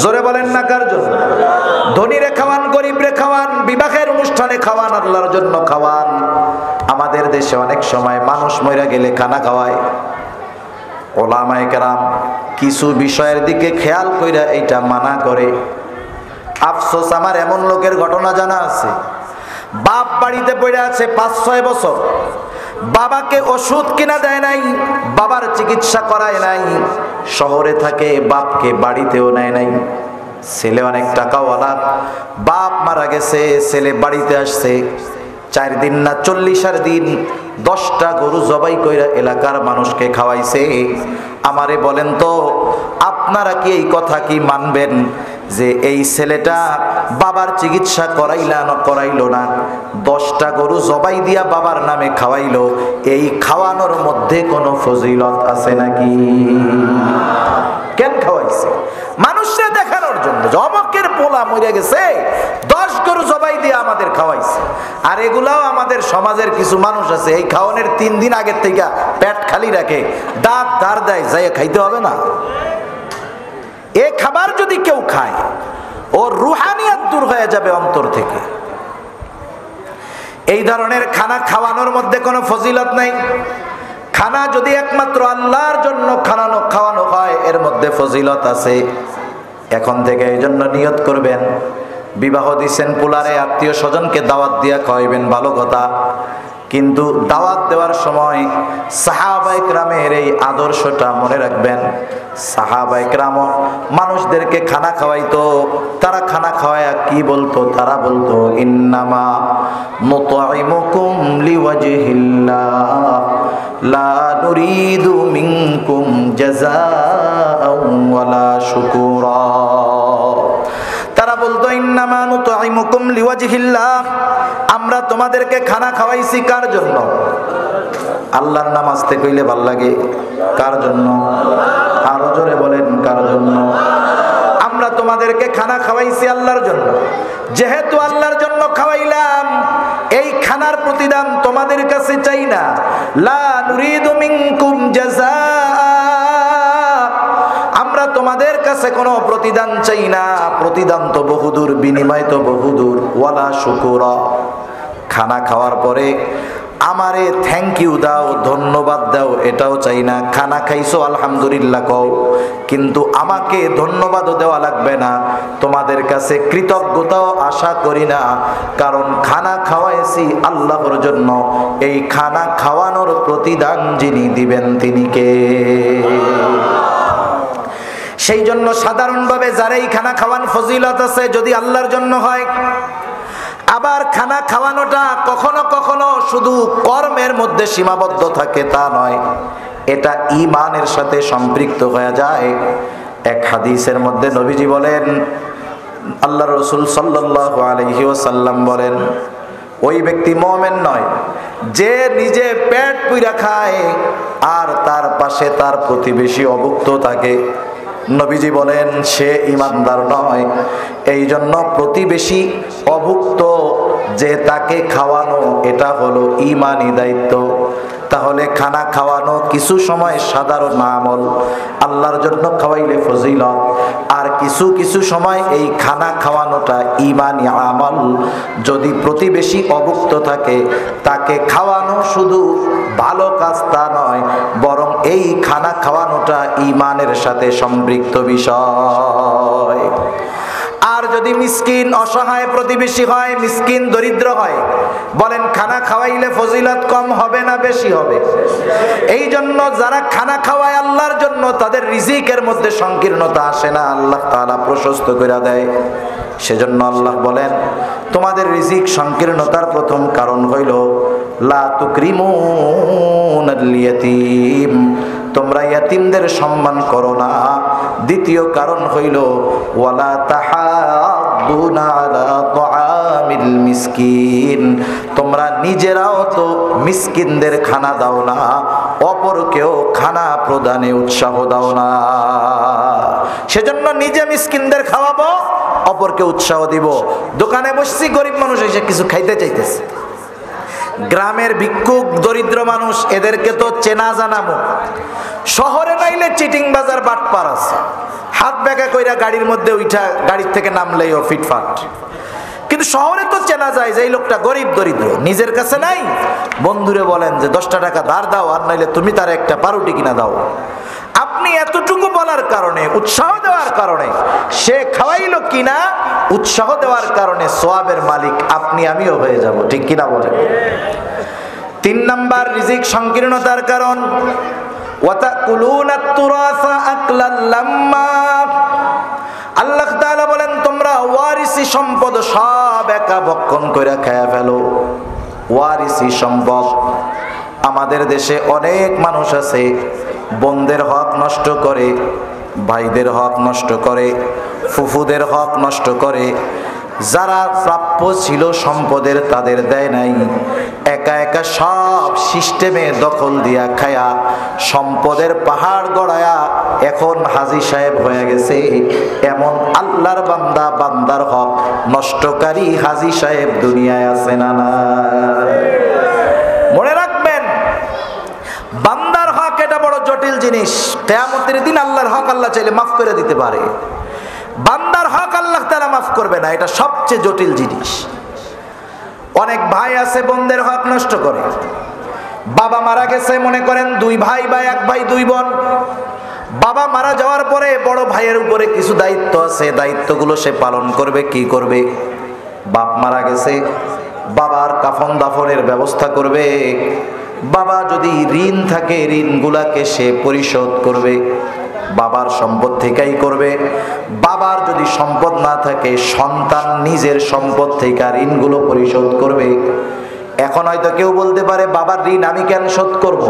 জোরে বলেন না কার জন্য? ধনীরে খাওয়ান, গরিবরে খাওয়ান, বিবাহের অনুষ্ঠানে খাওয়ান, আল্লাহর জন্য খাওয়ান। আমাদের দেশে অনেক সময় মানুষ মরে গেলে খানা খাওয়ায়। ওলামায়ে কেরাম কিছু বিষয়ের দিকে খেয়াল কইরা এটা মানা করে। আফসোস, আমার এমন লোকের ঘটনা জানা আছে, বাপ বাড়িতে পড়ে আছে 5-6 বছর, বাবাকে ওষুধ কিনা দেয় নাই, বাবার চিকিৎসা করায় নাই, শহরে থাকে, বাপকে বাড়িতেও নেয় নাই। ছেলে অনেক টাকাওয়ালা, বাপ মারা গেছে, ছেলে বাড়িতে আসছে, 4 দিন না 40 দিন 10টা গরু জবাই কইরা এলাকার মানুষকে খাওয়াইছে। আমারে বলেন তো, আপনারা কি এই কথা কি মানবেন যে এই ছেলেটা বাবার চিকিৎসা করাইলো না, 10টা গরু জবাই দিয়া বাবার নামে খাওয়াইলো, এই খাওয়ানোর মধ্যে কোনো ফজিলত আছে নাকি? কেন খাওয়াইছে? মানুষকে দেখানোর জন্য। জমকের পোলা মরে গেছে, 10 গরু জবাই দিয়ে আমাদের খাওয়াইছে। আর এগুলাও আমাদের সমাজের কিছু মানুষ আছে, এই খাওয়ানোর 3 দিন আগের থেকে পেট খালি রাখে, দাঁত ধার দেয়, যাই খাইতে হবে না। এ খাবার যদি কেউ খায়, ওর রুহানিয়াত দূর হয়ে যাবে অন্তর থেকে। এই ধরনের খানা খাওয়ানোর মধ্যে কোনো ফজিলত নাই। খানা যদি একমাত্র আল্লাহর জন্য খাওয়ানো হয়, এর মধ্যে ফজিলত আছে। এখন থেকে এই জন্য নিয়ত করবেন, বিবাহ দিচ্ছেন পুলারে, আত্মীয় স্বজনকে দাওয়াত দিয়া খাওয়াইবেন, ভালো কথা। কিন্তু দাওয়াত দেওয়ার সময় সাহাবায়ে কেরামের এই আদর্শটা মনে রাখবেন। সাহাবায়ে কেরাম মানুষদেরকে খানা খাওয়াইতো, তারা খানা খাওয়ায়া কি বলতো? তারা বলতো, ইন্নামা নুতইমুকুম লিওয়াজহিল্লাহ লা নুরিদু মিনকুম জাযাআও ওয়ালা শুকুরা। তারা বলতো, ইন্নামা নুতইমুকুম লিওয়াজহিল্লাহ, আমরা তোমাদেরকে খানা খাওয়াইছি কার জন্য? আল্লাহর নাম আসতে কইলে ভাল লাগে। কার জন্য? আরো জোরে বলেন, কার জন্য? আমরা তোমাদেরকে খানা খাওয়াইছি আল্লাহর জন্য। যেহেতু আল্লাহর জন্য খাওয়াইলাম, এই খানার প্রতিদান তোমাদের কাছে চাই না। লা নুরিদু মিনকুম জাযা, আমরা তোমাদের কাছে কোনো প্রতিদান চাই না। প্রতিদান তো বহুদূর, বিনিময় তো বহুদূর। ওয়ালা শুকুরা, খানা খাওয়ার পরে আমারে থ্যাংক ইউ দাও, ধন্যবাদ দাও, এটাও চাই না। খানা খাইছো আলহামদুলিল্লাহ কও, কিন্তু আমাকে ধন্যবাদও দেওয়া লাগবে না, তোমাদের কাছে কৃতজ্ঞতাও আশা করি না। কারণ খানা খাওয়াইছি আল্লাহর জন্য, এই খানা খাওয়ানোর প্রতিদান যিনি দিবেন তিনি কে? সেই জন্য সাধারণভাবে যারাই খানা খাওয়ান ফজিলত আছে যদি আল্লাহর জন্য হয়। আবার খানা খাওয়ানোটা কখনো কখনো শুধু কর্মের মধ্যে সীমাবদ্ধ থাকে তা নয়, এটা ঈমানের সাথে সম্পৃক্ত হয়ে যায়। এক হাদিসের মধ্যে নবীজি বলেন, আল্লাহর রাসূল সাল্লাল্লাহু আলাইহি ওয়াসাল্লাম বলেন, ওই ব্যক্তি মুমিন নয় যে নিজে পেট পুরা খায় আর তার পাশে তার প্রতিবেশী অভুক্ত থাকে। নবীজি বলেন, সে ইমানদার নয়। এই জন্য প্রতিবেশী অভুক্ত যে তাকে খাওয়ানো, এটা হলো ইমানি দায়িত্ব। তাহলে খানা খাওয়ানো কিছু সময় সাধারণ আমল, আল্লাহর জন্য খাওয়াইলে ফজিলত। আর কিছু কিছু সময় এই খানা খাওয়ানোটা ইমানি আমল। যদি প্রতিবেশী অভুক্ত থাকে, তাকে খাওয়ানো শুধু ভালো কাজ তা নয়, বরং এই খানা খাওয়ানোটা ইমানের সাথে সম্পৃক্ত বিষয়। আর যদি মিসকিন অসহায় প্রতিবেশী হয়, মিসকিন দরিদ্র হয়, বলেন খানা খাওয়াইলে ফজিলত কম হবে না বেশি হবে? এই জন্য যারা খানা খাওয়ায় আল্লাহর জন্য, তাদের রিজিকের মধ্যে সংকীর্ণতা আসে না, আল্লাহ তাআলা প্রশস্ত করে দেয়। সেজন্য আল্লাহ বলেন, তোমাদের রিজিক সংকীর্ণতার প্রথম কারণ হইল লা তুকরিমুনাল ইয়াতীম, তোমরা ইয়াতিমদের সম্মান করো না। দ্বিতীয় কারণ হইল ওয়ালা তাহাদুনা আলা তুআমিল মিসকিন, তোমরা নিজেরাও তো মিসকিনদের খানা দাও না, অপরকেও খানা প্রদানে উৎসাহ দাও না। সেজন্য নিজে মিসকিনদের খাওয়াবো, অপরকে উৎসাহ দিব। দোকানে বসছি, গরিব মানুষ এসে কিছু খাইতে চাইতেছে, গ্রামের ভিক্ষুক দরিদ্র মানুষ, এদেরকে তো চেনা জানাবো। শহরে নাইলে চিটিং বাজার বাটপার আছে, হাত ব্যাগা কইরা গাড়ির মধ্যে উঠা, গাড়ির থেকে নামলেই ও ফিটফাট। কিন্তু শহরে তো চেনা যায় যে এই লোকটা গরিব দরিদ্র, নিজের কাছে নাই, বন্ধুরে বলেন যে 10টা টাকা ধার দাও, আর নাইলে তুমি তার একটা পাউরুটি কিনা দাও। আপনি এতটুকু বলার কারণে, উৎসাহ দেওয়ার কারণে, সে খাওয়াইলো কিনা, উৎসাহ দেওয়ার কারণে সওয়াবের মালিক আপনি আমিও হয়ে যাব, ঠিক কিনা বলেন? 3 নম্বর রিজিক সংকীর্ণতার কারণ ওয়াতাকুলুনাত তুরাসা আকলাল লাম্মা। আল্লাহ তাআলা বলেন, তোমরা ওয়ারিসি সম্পদ সব একা ভক্ষণ করে খায়া ফেলো। ওয়ারিসি সম্পদ, আমাদের দেশে অনেক মানুষ আছে বোনদের হক নষ্ট করে, ভাইদের হক নষ্ট করে, ফুফুদের হক নষ্ট করে। যারা প্রাপ্য ছিল সম্পদের তাদের দেয় নাই, একা একা সব সিস্টেমে দখল দিয়া খায়া সম্পদের পাহাড় গড়ায়া এখন হাজি সাহেব হয়ে গেছে। এমন আল্লাহর বান্দা, বান্দার হক নষ্টকারী হাজি সাহেব দুনিয়ায় আছে না? না, মনে রাখবেন বান্দার হক এটা বড় জটিল জিনিস। কিয়ামতের দিন আল্লাহর হক আল্লাহ চাইলে মাফ করে দিতে পারে, বান্দার হক আল্লাহ তাআলা মাফ করবে না। এটা সবচেয়ে জটিল জিনিস। অনেক ভাই আছে বোনদের হক নষ্ট করে। বাবা মারা গেছে, মনে করেন দুই ভাই বা এক ভাই দুই বোন। বাবা মারা যাওয়ার পরে বড় ভাইয়ের উপরে কিছু দায়িত্ব আছে, দায়িত্বগুলো সে পালন করবে। কি করবে? বাপ মারা গেছে, বাবার কাফন দাফনের ব্যবস্থা করবে। বাবা যদি ঋণ থাকে ঋণগুলাকে সে পরিশোধ করবে, বাবার সম্পদ থেকেই করবে। বাবার যদি সম্পদ না থাকে সন্তান নিজের সম্পদ থেকে ঋণগুলো পরিশোধ করবে। এখন হয়তো কেউ বলতে পারে বাবার ঋণ আমি কেন শোধ করব?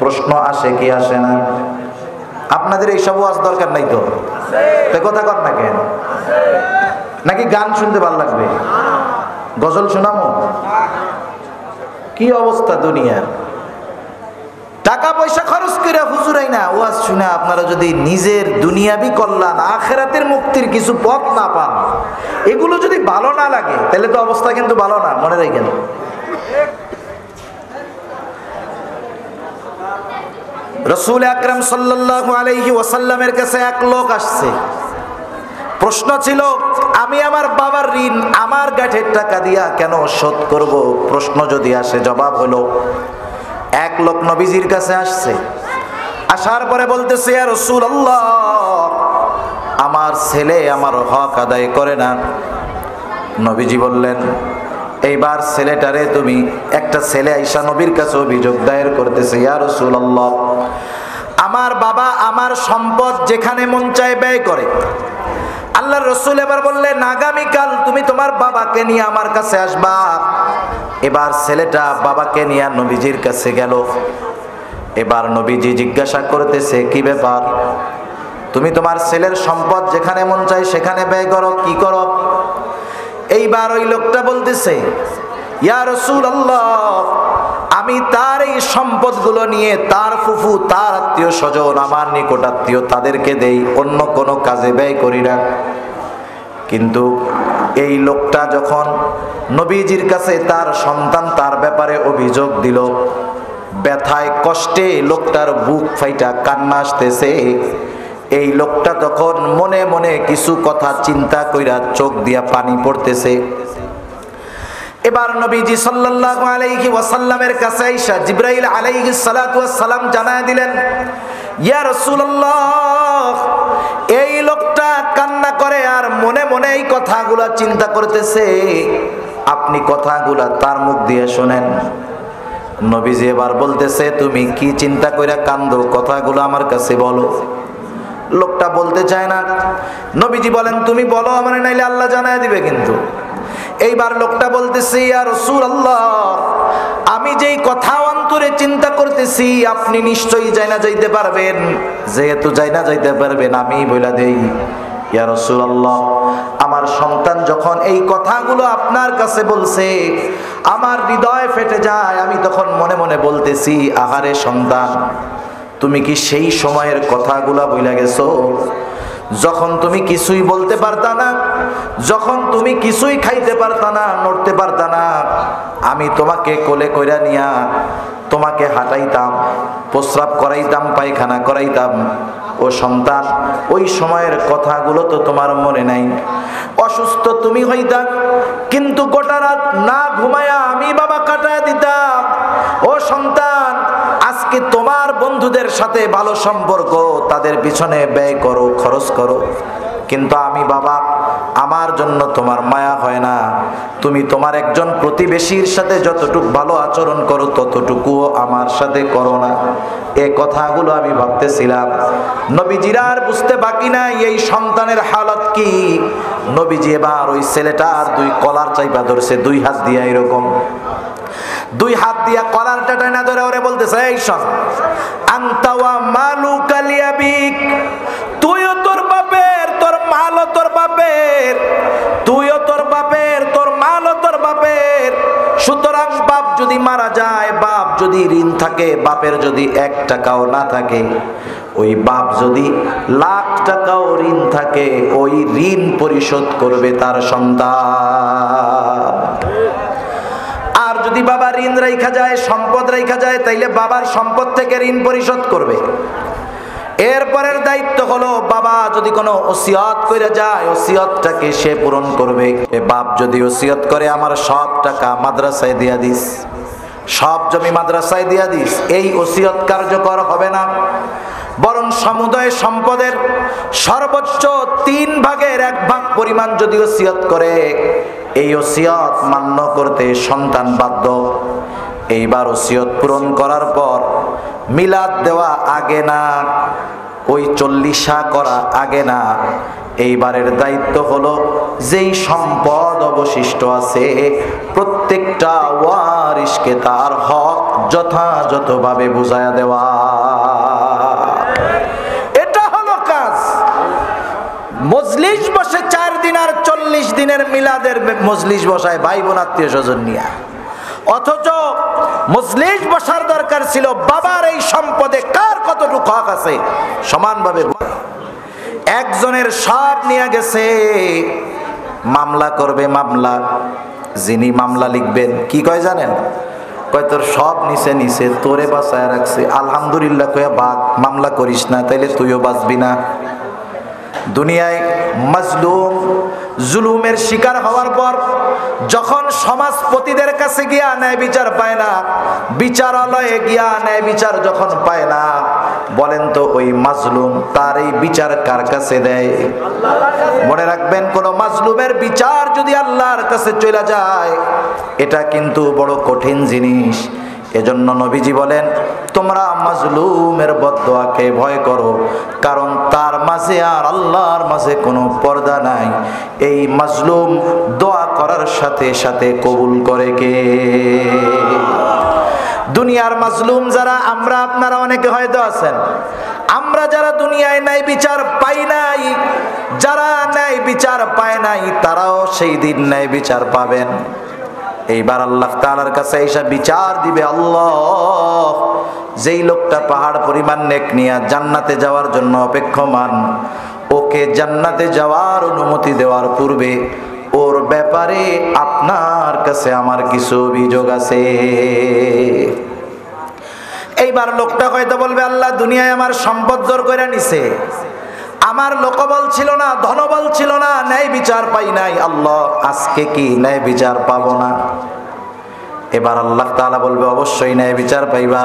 প্রশ্ন আসে কি আসে না? আপনাদের এইসব আজ দরকার নাই তো, কথা কর না কেন? নাকি গান শুনতে ভালো লাগবে? গজল শোনামো? কি অবস্থা দুনিয়ার! টাকা পয়সা খরচ করে হুজুরাই না ওয়াজ শুনে আপনারা যদি নিজের দুনিয়াবি কল্যাণ, আখেরাতের মুক্তির কিছু পথ না পান, এগুলো যদি ভালো না লাগে তাহলে তো অবস্থা কিন্তু ভালো না, মনে রাখেন। রাসূল আকরাম সাল্লাল্লাহু আলাইহি ওয়াসাল্লামের কাছে এক লোক আসছে। প্রশ্ন ছিল, আমি আমার বাবার ঋণ আমার গাঁটের টাকা দিয়া কেন শোধ করব? প্রশ্ন যদি আসে জবাব হলো, এক লোক নবীজির কাছে আসছে, আসার পরে বলতেছে, ইয়া রাসূলুল্লাহ, আমার ছেলে আমার হক আদায় করে না। নবীজি বললেন, এইবার ছেলেটারে তুমি একটা ছেলে আয়েশা নবীর কাছে অভিযোগ দায়ের করতেছে, ইয়া রাসূলুল্লাহ, আমার বাবা আমার সম্পদ যেখানে মন চায় ব্যয় করে। আল্লাহর রাসূল এবার বললেন, আগামীকাল তুমি তোমার বাবাকে নিয়ে আমার কাছে আসবা। এবার ছেলেটা বাবাকে নিয়ে নবীজির কাছে গেল। এবার নবীজি জিজ্ঞাসা করতেছে, কি ব্যাপার, তুমি তোমার ছেলের সম্পদ যেখানে মন চায় সেখানে ব্যয় করো, কি করো? এইবার ওই লোকটা বলতেছে, ইয়া রাসূলুল্লাহ, আমি তার এই সম্পদগুলো নিয়ে তার ফুফু, তার আত্মীয় স্বজন, আমার নিকট আত্মীয়, তাদেরকে দেই, অন্য কোনো কাজে ব্যয় করি না। কিন্তু এই লোকটা যখন নবীজির কাছে তার সন্তান তার ব্যাপারে অভিযোগ দিল, ব্যথায় কষ্টে লোকটার বুক ফাইটা কান্না আসতেছে। এই লোকটা তখন মনে মনে কিছু কথা চিন্তা কইরা চোখ দিয়া পানি পড়তেছে। এবার নবীজি সাল্লাল্লাহু আলাইহি ওয়াসাল্লামের কাছে আয়েশা জিবরাইল আলাইহিস সালাতু ওয়াস সালাম জানায় দিলেন, ইয়া রাসূলুল্লাহ, এই লোকটা কান্না করে আর মনে মনে এই কথাগুলো চিন্তা করতেছে, আপনি কথাগুলো তার মুখ দিয়ে শুনেন। নবীজি এবার বলতেছে, তুমি কি চিন্তা কইরা কান্দো, কথাগুলো আমার কাছে বলো। লোকটা বলতে চায় না। নবীজি বলেন, তুমি বলো আমারে, নাইলে আল্লাহ জানায় দিবে। কিন্তু এইবার লোকটা বলতেছে, ইয়া রাসূলুল্লাহ, আমি যেই কথা অন্তরে চিন্তা করতেছি আপনি নিশ্চয়ই জানা যাইতে পারবেন, যেহেতু জানা যাইতে পারবেন আমি বইলা দেই। ইয়া রাসূলুল্লাহ, আমার সন্তান যখন এই কথাগুলো আপনার কাছে বলছে আমার হৃদয় ফেটে যায়। আমি তখন মনে মনে বলতেছি, আহারে সন্তান, তুমি কি সেই সময়ের কথাগুলো বইলা গেছো যখন তুমি কিছুই বলতে পারতা না, যখন তুমি কিছুই খাইতে পারতা না, নড়তে পারতা না। আমি তোমাকে কোলে কইরা নিয়া তোমাকে হাঁটাইতাম, প্রস্রাব করাইতাম, পায়খানা করাইতাম। ও সন্তান, ওই সময়ের কথাগুলো তো তোমার মনে নাই। অসুস্থ তুমি হইতা, কিন্তু গোটা রাত না ঘুমায়া আমি বাবা কাটায় দিতাম। ও সন্তান, আজকে তোমার বন্ধুদের সাথে ভালো সম্পর্ক, তাদের পিছনে ব্যয় করো, খরচ করো, কিন্তু আমি বাবা, আমার জন্য তোমার মায়া হয় না। তুমি তোমার একজন প্রতিবেশীর সাথে যতটুকু ভালো আচরণ করো ততটুকুও আমার সাথে করো না। এই কথাগুলো আমি ভাবতেছিলাম। নবীজির আর বুঝতে বাকি নাই এই সন্তানের হালত কি। নবীজি এবার ওই ছেলেটার দুই কলার চাইপা ধরছে দুই হাত দিয়ে। এরকম দুই হাত দিয়া কলারটা টানা ধরে ওরে বলতেছে, এই শোন, আনতা ওয়া মালুকা লিয়াবিক, তুইও তোর বাপের, তোর মালও তোর বাপের, তুইও তোর বাপের, তোর মালও তোর বাপের। সুতরাং বাপ যদি মারা যায়, বাপ যদি ঋণ থাকে, বাপের যদি 1 টাকাও না থাকে, ওই বাপ যদি লাখ টাকাও ঋণ থাকে, ওই ঋণ পরিশোধ করবে তার সন্তান। আর যদি বাবা ঋণ রেখা যায়, সম্পদ রেখা যায়, তাইলে বাবার সম্পদ থেকে ঋণ পরিশোধ করবে। এরপরের দায়িত্ব হলো, বাবা যদি কোনো ওসিয়ত করে যায়, ওসিয়তটাকে সে পূরণ করবে। বাপ যদি ওসিয়ত করে, আমার সব টাকা মাদ্রাসায় দিয়া দিস, সব জমি মাদ্রাসায় দিয়া দিস, এই ওসিয়ত কার্যকর হবে না, বরং সমুদয় সম্পদের সর্বোচ্চ 3 ভাগের 1 ভাগ পরিমাণ যদি ওসিয়ত করে, এই ওসিয়ত মান্য করতে সন্তান বাধ্য। এইবার ওসিয়ত পূরণ করার পর মিলাদ দেওয়া আগে না, ওই চল্লিশা করা আগে না, এইবারের দায়িত্ব হলো যেই সম্পদ অবশিষ্ট আছে প্রত্যেকটা ওয়ারিশকে তার হক যথাযথভাবে বুঝায়া দেওয়া। এটা হলো কাজ। মজলিস বসে 4 দিন আর 40 দিনের মিলাদের মজলিস বসায় ভাই বোন আত্মীয় স্বজন নিয়ে, অথচ মজলিস বসার দরকার ছিল বাবার এই সম্পদে কার কতটুকু হক আছে সমানভাবে। একজনের সব নিয়ে গেছে, মামলা করবে, মামলা যিনি মামলা লিখবেন কি কয় জানেন, কয় তোর সব নিচে নিচে, তোরে বাঁচায় রাখছে, আলহামদুলিল্লাহ কয়ে বাদ, মামলা করিস না, তাইলে তুইও বাঁচবি না। দুনিয়ায় মাজলুম জুলুমের শিকার হওয়ার পর যখন সমাজপতিদের কাছে গিয়া ন্যায় বিচার পায় না, বিচারালয়ে গিয়া ন্যায় বিচার যখন পায় না, বলেন তো ওই মাজলুম তার এই বিচার কার কাছে দেয়? মনে রাখবেন, কোন মাজলুমের বিচার যদি আল্লাহর কাছে চলে যায়, এটা কিন্তু বড় কঠিন জিনিস। এজন্য নবীজি বলেন, তোমরা মাজলুমের বদদোয়াকে ভয় করো, কারণ তার মাঝে আর আল্লাহর মাঝে কোনো পর্দা নাই। এই মাজলুম দোয়া করার সাথে সাথে কবুল করে কে? দুনিয়ার মাজলুম যারা আমরা আপনারা অনেকে হয়তো আছেন, আমরা যারা দুনিয়ায় ন্যায় বিচার পাই নাই, যারা ন্যায় বিচার পায় নাই, তারাও সেই দিন ন্যায় বিচার পাবেন। এইবার আল্লাহ তাআলার কাছে এসে বিচার দিবে, আল্লাহ যেই লোকটা পাহাড় পরিমাণ নেক নিয়া জান্নাতে যাওয়ার জন্য অপেক্ষমান, ওকে জান্নাতে যাওয়ার অনুমতি দেওয়ার পূর্বে ওর ব্যাপারে আপনার কাছে আমার কিছু অভিযোগ আছে। এইবার লোকটা হয়তো বলবে, আল্লাহ দুনিয়ায় আমার সম্পদ জোর করে নিছে, আমার লোকবল ছিল না, ধনবল ছিল না, ন্যায় বিচার পাই নাই, আল্লাহ আজকে কি ন্যায় বিচার পাবো না? এবার আল্লাহ তাআলা বলবে, অবশ্যই ন্যায় বিচার পাইবা।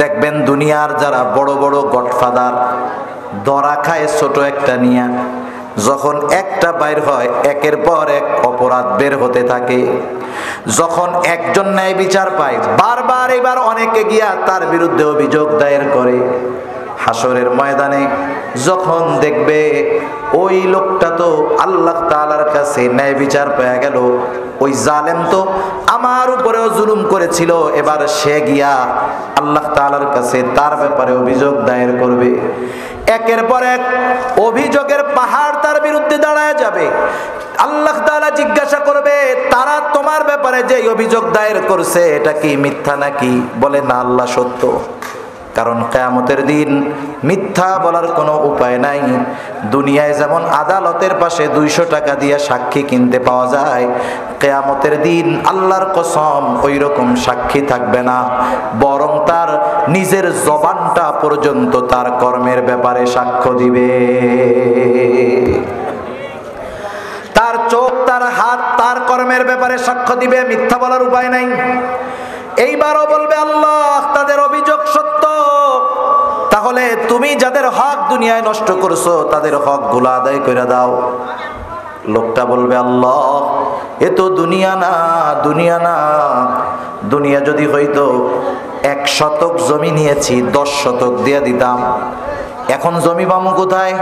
দেখবেন দুনিয়ার যারা বড় বড় গডফাদার ধরা খায় ছোট একটা নিয়া, যখন একটা বাইর হয় একের পর এক অপরাধ বের হতে থাকে। যখন একজন ন্যায় বিচার পায়, বারবার এবার অনেকে গিয়া তার বিরুদ্ধে অভিযোগ দায়ের করে। হাসরের ময়দানে যখন দেখবে ওই লোকটা তো আল্লাহ তাআলার কাছে ন্যায় বিচার পেয়ে গেল, ওই জালেম তো আমার উপরেও জুলুম করেছিল, এবার সে গিয়া আল্লাহ তাআলার কাছে তার ব্যাপারে অভিযোগ দায়ের করবে। একের পর এক অভিযোগের পাহাড় তার বিরুদ্ধে দাঁড়ায় যাবে। আল্লাহ তাআলা জিজ্ঞাসা করবে, তারা তোমার ব্যাপারে যে অভিযোগ দায়ের করছে এটা কি মিথ্যা নাকি? বলে, না আল্লাহ সত্য। কারণ কিয়ামতের দিন মিথ্যা বলার কোনো উপায় নাই। দুনিয়ায় যেমন আদালতের পাশে 200 টাকা দিয়ে সাক্ষী কিনতে পাওয়া যায়, কিয়ামতের দিন আল্লাহর কসম ওই রকম সাক্ষী থাকবে না, বরং তার নিজের জবানটা পর্যন্ত তার কর্মের ব্যাপারে সাক্ষ্য দিবে। তার চোখ, তার হাত, তার কর্মের ব্যাপারে সাক্ষ্য দিবে, মিথ্যা বলার উপায় নাই। এইবারও বলবে, আল্লাহ তাদের অভিযোগ সত্য, তাহলে তুমি যাদের হক দুনিয়ায় নষ্ট করছো তাদের হক গুলা আদায় করে দাও। লোকটা বলবে, আল্লাহ এ তো দুনিয়া না, দুনিয়া না, দুনিয়া যদি হইতো 1 শতক জমি নিয়েছি 10 শতক দিয়ে দিতাম, এখন জমি পামু কোথায়?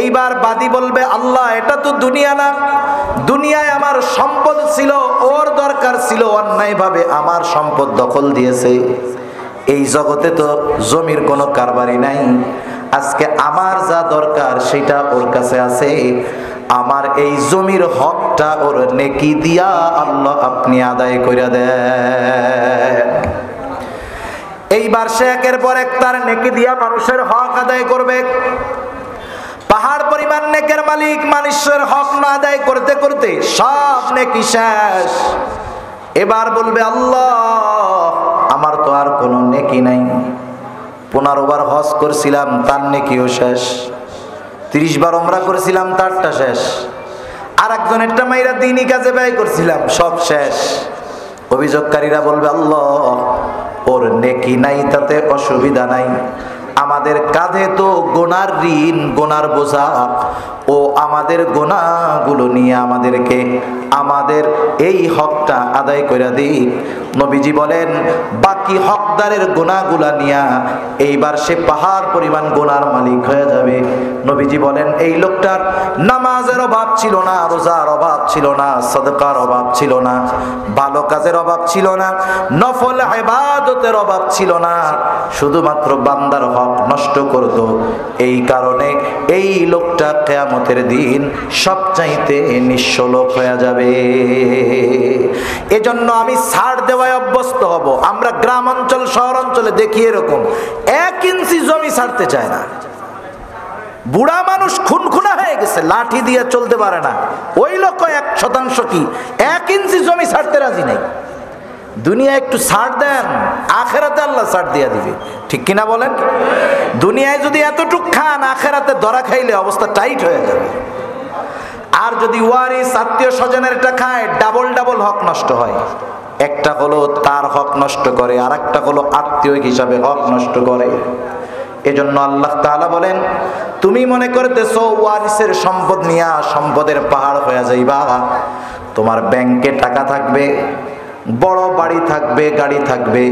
এইবার বাদী বলবে, আল্লাহ এটা তো দুনিয়া না, দুনিয়ায় আমার সম্পদ ছিল, ওর দরকার ছিল করলেও অন্যায়ভাবে আমার সম্পদ দখল দিয়েছে। এই জগতে তো জমির কোনো কারবারই নাই। আজকে আমার যা দরকার সেটা ওর কাছে আছে। আমার এই জমির হকটা ওর নেকি দিয়া আল্লাহ আপনি আদায় করে দেন। এইবার সে একের পর এক তার নেকি দিয়া মানুষের হক আদায় করবে। পাহাড় পরিমাণ নেকের মালিক মানুষের হক না আদায় করতে করতে সব নেকি শেষ। এবার বলবে, আল্লাহ আমার তো আর কোনো নেকি নাই। 15 বার হজ করছিলাম, তার নেকিও শেষ। 30 বার ওমরা করেছিলাম, তারটা শেষ। আর একজনেরটা মাইরা দিনই কাজে ব্যয় করছিলাম, সব শেষ। অভিযোগকারীরা বলবে, আল্লাহ ওর নেকি নাই, তাতে অসুবিধা নাই, আমাদের কাঁধে তো গোনার ঋণ, গোনার বোঝা। ও আমাদের গোনাগুলো নিয়ে আমাদেরকে আমাদের এই হকটা আদায় করে দিই। নবীজি বলেন, বাকি হকদারের গোনাগুলা নিয়া এইবার সে পাহাড় পরিমাণ গোনার মালিক হয়ে যাবে। নবীজি বলেন, এই লোকটার নামাজের অভাব ছিল না, রোজার অভাব ছিল না, সদকার অভাব ছিল না, ভালো কাজের অভাব ছিল না, নফল ইবাদতের অভাব ছিল না, শুধুমাত্র বান্দার হক নষ্ট করত। এই কারণে এই লোকটা কিয়ামতের দিন সবচাইতে নিঃস্ব লোক হয়ে যাবে। এজন্য আমি ছাড় দেওয়ায় অভ্যস্ত হব। আমরা গ্রাম অঞ্চল, শহর অঞ্চলে দেখি এরকম 1 ইঞ্চি জমি ছাড়তে চায় না। বুড়া মানুষ খুনখুনা হয়ে গেছে, লাঠি দিয়ে চলতে পারে না, ওই লোক 1% কি 1 ইঞ্চি জমি ছাড়তে রাজি নাই। দুনিয়া একটু ছাড় দেন, আখেরাতে আল্লাহ ছাড় দিয়ে দিবে, ঠিক কিনা বলেন? দুনিয়ায় যদি এতটুক খান, আখেরাতে ধরা খাইলে অবস্থা টাইট হয়ে যাবে। আর যদি ওয়ারিস আত্মীয় স্বজনেরটা খায়, ডাবল ডাবল হক নষ্ট হয়। একটা হলো তার হক নষ্ট করে, আর একটা হলো আত্মীয় হিসাবে হক নষ্ট করে। এজন্য আল্লাহ তাআলা বলেন, তুমি মনে করতেছো ওয়ারিসের সম্পদ নিয়া সম্পদের পাহাড় হয়ে যাইবা। তোমার ব্যাংকে টাকা থাকবে, বড় বাড়ি থাকবে, গাড়ি থাকবে,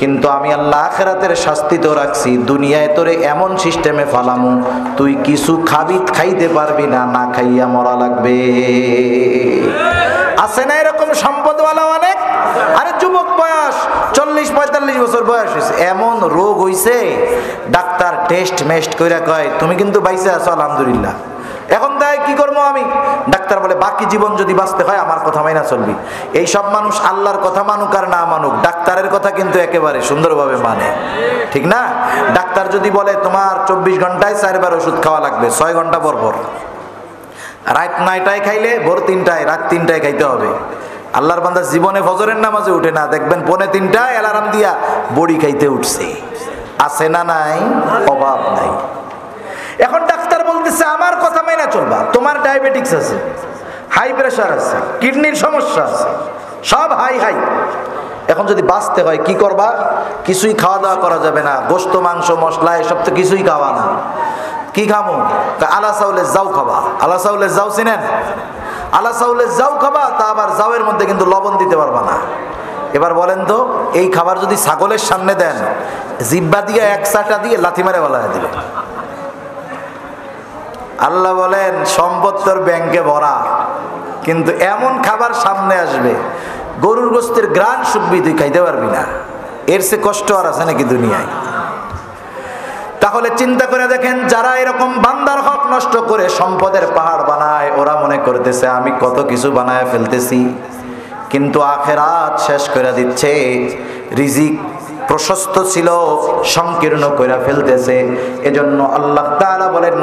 কিন্তু আমি আল্লাহ আখিরাতের শাস্তি তো রাখছি, দুনিয়ায় তোরে এমন সিস্টেমে ফালামু তুই কিছু খাইতে পারবি না, না খাইয়া মরা লাগবে। আছে না এরকম সম্পদওয়ালা অনেক? আরে যুবক বয়স, 40-45 বছর বয়স হয়েছে, এমন রোগ হইছে ডাক্তার টেস্ট মেস্ট কইরা কয় তুমি কিন্তু বাইসে আছো আলহামদুলিল্লাহ। এখন তাই কি করবো আমি? ডাক্তার বলে বাকি জীবন যদি বাঁচতে হয় আমার কথা মাইনা চলবি। এই সব মানুষ আল্লাহর কথা মানুক আর না মানুক, ডাক্তারের কথা কিন্তু একেবারে সুন্দরভাবে মানে, ঠিক না? ডাক্তার যদি বলে তোমার 24 ঘন্টায় 4 বার ওষুধ খাওয়া লাগবে, 6 ঘন্টা পর পর, রাত 9টায় খাইলে ভোর 3টায়, রাত 3টায় খাইতে হবে। আল্লাহর বান্দা জীবনে ফজরের নামাজে উঠে না, দেখবেন 2:45 অ্যালার্ম দিয়া বড়ি খাইতে উঠছে। আছে না নাই? অভাব নাই। এখন ডাক্তার বলতেছে আমার কথা মেনে চলবা, তোমার ডায়াবেটিক্স আছে, হাই প্রেশার আছে, কিডনির সমস্যা আছে, সব হাই হাই। এখন যদি বাঁচতে হয় কি করবা? কিছুই খাওয়া দাওয়া করা যাবে না, গোশত মাংস মশলা এসব তো কিছুই খাওয়া না। কি খাবো? আলা চাউলের জাউ খাবা। আলা চাউলের জাউ চিনেন? আলা চাউলের জাউ খাবা, তা আবার জাউয়ের মধ্যে কিন্তু লবণ দিতে পারবা না। এবার বলেন তো, এই খাবার যদি ছাগলের সামনে দেন, জিব্বা দিয়ে এক চাটা দিয়ে লাথি মারে বলায় দিল। আল্লাহ বলেন সম্পদ তোর ব্যাংকে ভরা, কিন্তু এমন খাবার সামনে আসবে গরুর গোস্তের গ্রান শুকবি, তুই খাইতে পারবি না। এর সে কষ্ট আর আছে নাকি দুনিয়ায়? তাহলে চিন্তা করে দেখেন, যারা এরকম বান্দার হক নষ্ট করে সম্পদের পাহাড় বানায়, ওরা মনে করতেছে আমি কত কিছু বানায় ফেলতেছি, কিন্তু আখেরাত শেষ করে দিচ্ছে। রিজিক প্রশস্ত ছিল, সংকীর্ণ করে ফেলতেছে। এজন্য আল্লাহ তাআলা বলেন,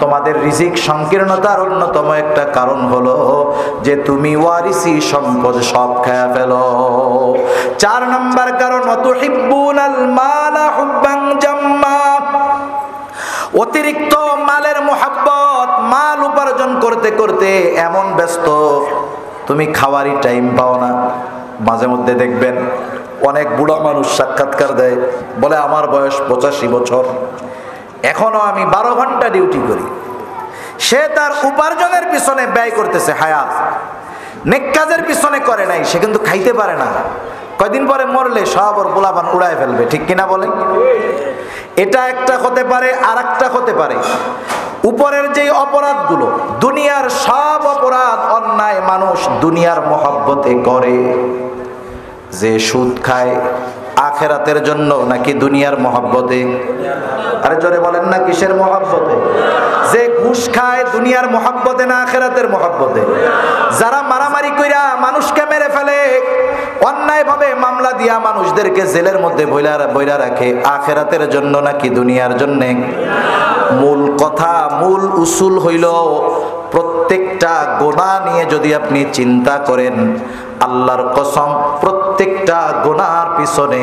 তোমাদের রিজিক সংকীর্ণতার অন্যতম একটা কারণ হলো যে তুমি ওয়ারিসি সম্পদ সব খেয়ে ফেলো। 4 নম্বর কারণ, তুহিব্বুনাল মালা হুব্বান জাম্মা, অতিরিক্ত মালের মোহাব্বত। মাল উপার্জন করতে করতে এমন ব্যস্ত তুমি খাওয়ারই টাইম পাও না। মাঝে মধ্যে দেখবেন অনেক বুড়া মানুষ সাক্ষাৎকার দেয়, বলে আমার বয়স 85 বছর, এখনও আমি 12 ঘন্টা ডিউটি করি। সে তার উপার্জনের পিছনে ব্যয় করতেছে হায়াত, নেক কাজের পিছনে করে নাই। সে কিন্তু খাইতে পারে না, কয়দিন পরে মরলে সব ওর গোলাপান উড়ায় ফেলবে, ঠিক কিনা বলে? এটা একটা হতে পারে। আর একটা হতে পারে, উপরের যে অপরাধগুলো, দুনিয়ার সব অপরাধ, অন্যায় অন্যায় মানুষ দুনিয়ার মহব্বতে করে, যে সুদ খায় আখেরাতের জন্য নাকি দুনিয়ার মহব্বতে? আরে জোরে বলেন না, কিসের মহব্বতে? যে ঘুষ খায় দুনিয়ার মহব্বতে না আখেরাতের মহব্বতে? যারা মারামারি কইরা মানুষকে মেরে ফেলে, অন্যায় ভাবে মামলা দিয়া মানুষদেরকে জেলের মধ্যে বইরা রাখে, আখেরাতের জন্য নাকি দুনিয়ার জন্য? মূল কথা, মূল উসুল হইল প্রত্যেকটা গোনাহ নিয়ে যদি আপনি চিন্তা করেন, আল্লাহর কসম প্রত্যেকটা গোনার পিছনে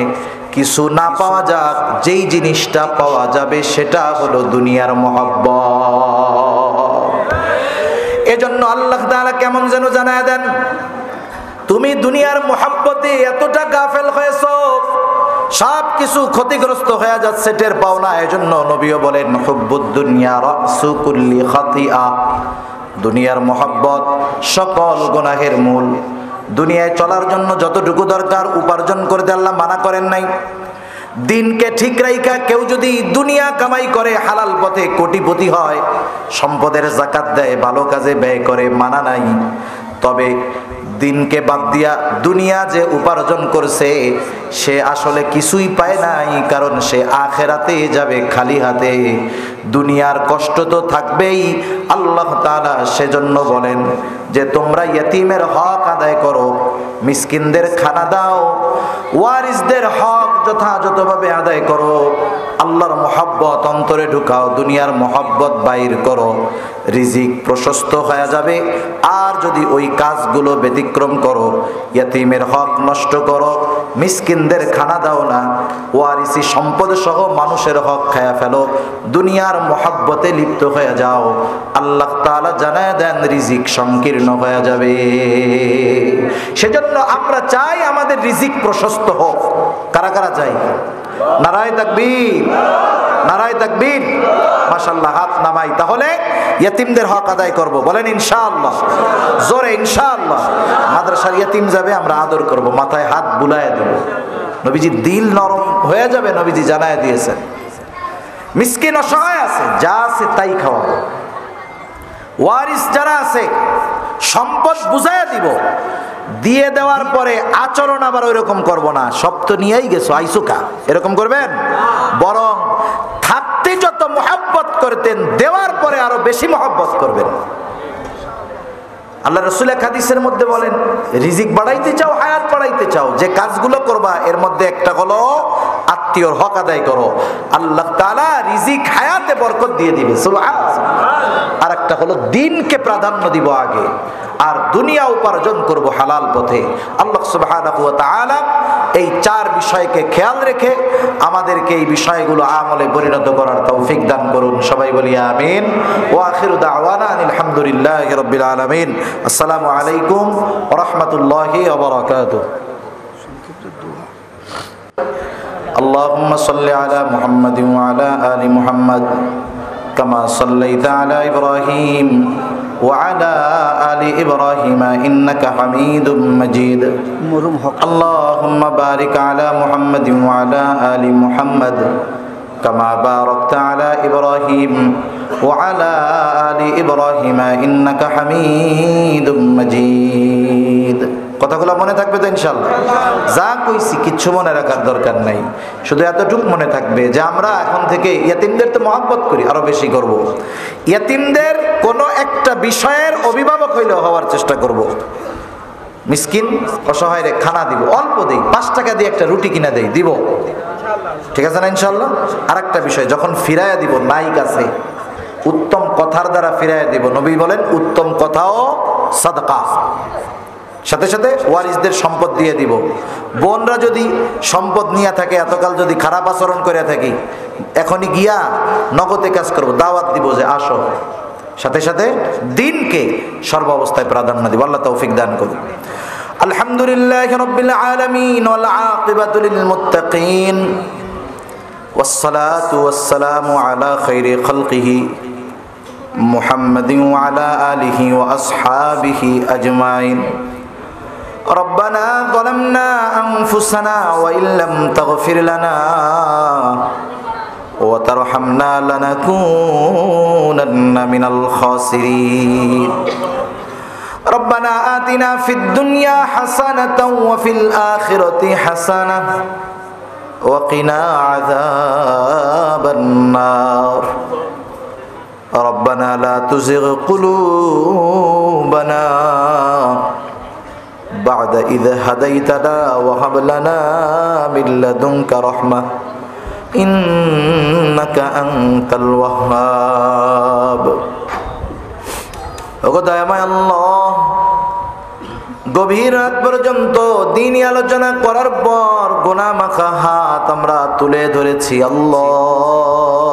কিছু না পাওয়া যাক, যেই জিনিসটা পাওয়া যাবে সেটা হলো দুনিয়ার মহব্বত। এজন্য আল্লাহ তাআলা কেমন যেন জানায় দেন, তুমি দুনিয়ার মহব্বতে এতটা গাফেল হয়েছো সব কিছু ক্ষতিগ্রস্ত হয়ে যাচ্ছে, টের পাও না। এজন্য নবীও বলেন, হুব্বুদ দুনিয়া রাসু কুল্লি খাতিয়া, দুনিয়ার মহব্বত সকল গুনাহের মূল। দুনিয়ায় চলার জন্য যতটুকু দরকার উপার্জন করতে আল্লাহ মানা করেন নাই। দিনকে ঠিক রাইখা কেউ যদি দুনিয়া কামাই করে, হালাল পথে কোটিপতি হয়, সম্পদের জাকাত দেয়, ভালো কাজে ব্যয় করে, মানা নাই। তবে দিনকে বাদ দিয়া দুনিয়া যে উপার্জন করছে সে আসলে কিছুই পায় নাই, কারণ সে আখেরাতে যাবে খালি হাতে। দুনিয়ার কষ্ট তো থাকবেই। আল্লাহ তাআলা সেজন্য বলেন যে তোমরা ইয়তিমের হক আদায় করো, মিসকিনদের খানা দাও, ওয়ারিসদের হক যথাযথভাবে আদায় করো, আল্লাহর মহব্বত অন্তরে ঢুকাও, দুনিয়ার মহব্বত বাইর করো, রিজিক প্রশস্ত হয়ে যাবে। আর যদি ওই কাজগুলো ব্যতিক্রম করো, ইয়তিমের হক নষ্ট করো, মিসকিনদের খানা দাও না, ওয়ারিসি সম্পদ সহ মানুষের হক খায়া ফেলো, দুনিয়ার মহব্বতে লিপ্ত হয়ে যাও, আল্লাহ তাআলা জানায় দেন রিজিক সংকীর্ণ হয়ে যাবে। সেজন্য আমরা চাই আমাদের রিজিক প্রশস্ত হোক। কারা কারা চাই? নারায়ে তাকবীর, নারায়ে তাকবীর, মাশাআল্লাহ, হাত নামাই। তাহলে ইয়েতিমদের হক আদায় করব, বলেন ইনশাআল্লাহ, জোরে ইনশাআল্লাহ। মাদ্রাসার ইয়েতিম যাবে, আমরা আদর করব, মাথায় হাত বুলায় দেব, নবীজি দিল নরম হয়ে যাবে, নবীজি জানায় দিয়েছেন। মিসকিন অসহায় আছে, যা আছে তাই খাওয়াবো। ওয়ারিস যারা আছে সম্পদ বুঝাইয়া দিব, দিয়ে দেওয়ার পরে আচরণ আবার ওই রকম করবো না, সব তো নিয়েই গেছো আইসুকা, এরকম করবেন। বরং থাকতে যত মহব্বত করতেন, দেওয়ার পরে আরো বেশি মহব্বত করবেন। আল্লাহ রাসূল এক হাদিসের মধ্যে বলেন, রিজিক বাড়াইতে চাও, হায়াত বাড়াইতে চাও, যে কাজগুলো করবা এর মধ্যে একটা হলো আত্মীয়র হক আদায় করো, আল্লাহ তাআলা রিজিক হায়াতে বরকত দিয়ে দিবে, সুবহানাল্লাহ। আর একটা হলো দ্বীনকে প্রাধান্য দিব আগে, আর দুনিয়া উপার্জন করব হালাল পথে। আল্লাহ সুবহানাহু ওয়া তাআলা এই চার বিষয়কে খেয়াল রেখে আমাদেরকে এই বিষয়গুলো আমলে পরিণত করার তৌফিক দান করুন, সবাই বলি আমিন। ওয়া আখিরু দাওয়ানা আলহামদুলিল্লাহি রাব্বিল আলামিন। আসসালামু আলাইকুম ওয়া রাহমাতুল্লাহি ওয়া বারাকাতুহু। আল্লাহুম্মা সাল্লি আলা মুহাম্মাদিন ওয়া আলা আলি মুহাম্মাদ কামা সাল্লাইতা আলা ইব্রাহিম وعلى آل إبراهيم إنك حميد مجيد اللهم بارك على محمد وعلى آل محمد كما باركت على إبراهيم وعلى آل إبراهيم إنك حميد مجيد। কথাগুলো মনে থাকবে তো ইনশাআল্লাহ? যা কইছি কিচ্ছু মনে রাখার দরকার নাই, শুধু এতটুকু মনে থাকবে যে আমরা এখন থেকে ইয়েতিমদের তো মহব্বত করি, আরো বেশি করব। ইয়েতিমদের কোনো একটা বিষয়ের অভিভাবক হইলেও হওয়ার চেষ্টা করব। মিসকিন অসহায়রে খানা দিব, অল্প দেই, 5 টাকা দিয়ে একটা রুটি কিনা দেই, দিব, ঠিক আছে না ইনশাআল্লাহ? আর একটা বিষয়, যখন ফিরাইয়া দিব নাই কাছে, উত্তম কথার দ্বারা ফিরাইয়া দিব। নবী বলেন উত্তম কথাও সাদকা। সাথে সাথে ওয়ারিসদের সম্পদ দিয়ে দিব। বোনরা যদি সম্পদ নিয়ে থাকে, এতকাল যদি খারাপ আচরণ করে থাকি, এখনই গিয়া নগদে কাজ করব, দাওয়াত দিব যে আসো, সাথে সাথে দিনকে সর্বাবস্থায় প্রাধান্য দিব। আল্লাহ তৌফিক দান করুন। আলহামদুলিল্লাহি রাব্বিল আলামিন ওয়াল আকিবাতু লিল মুত্তাকিন ওয়াসসালাতু ওয়াসসালামু আলা খাইরি খালকিহি মুহাম্মাদিন ওয়া আলা আলিহি ওয়া আসহাবিহি আজমাইন। ربنا ظلمنا أنفسنا وإن لم تغفر لنا وترحمنا لنكونن من الخاسرين রব্বানা আতিনা ফিদ দুনিয়া হাসানাতাও ওয়া ফিল আখিরাতি হাসানাহ ওয়া কিনা আযাবান নার। ربنا لا تزغ قلوبنا بعد إذ هديتنا وهب لنا من لدنك رحمة إنك أنت الوهاب। ওগো দয়াময় আল্লাহ, গভীর রাত পর্যন্ত দিনই আলোচনা করার পর গুনাহ মাখা হাত আমরা তুলে ধরেছি। আল্লাহ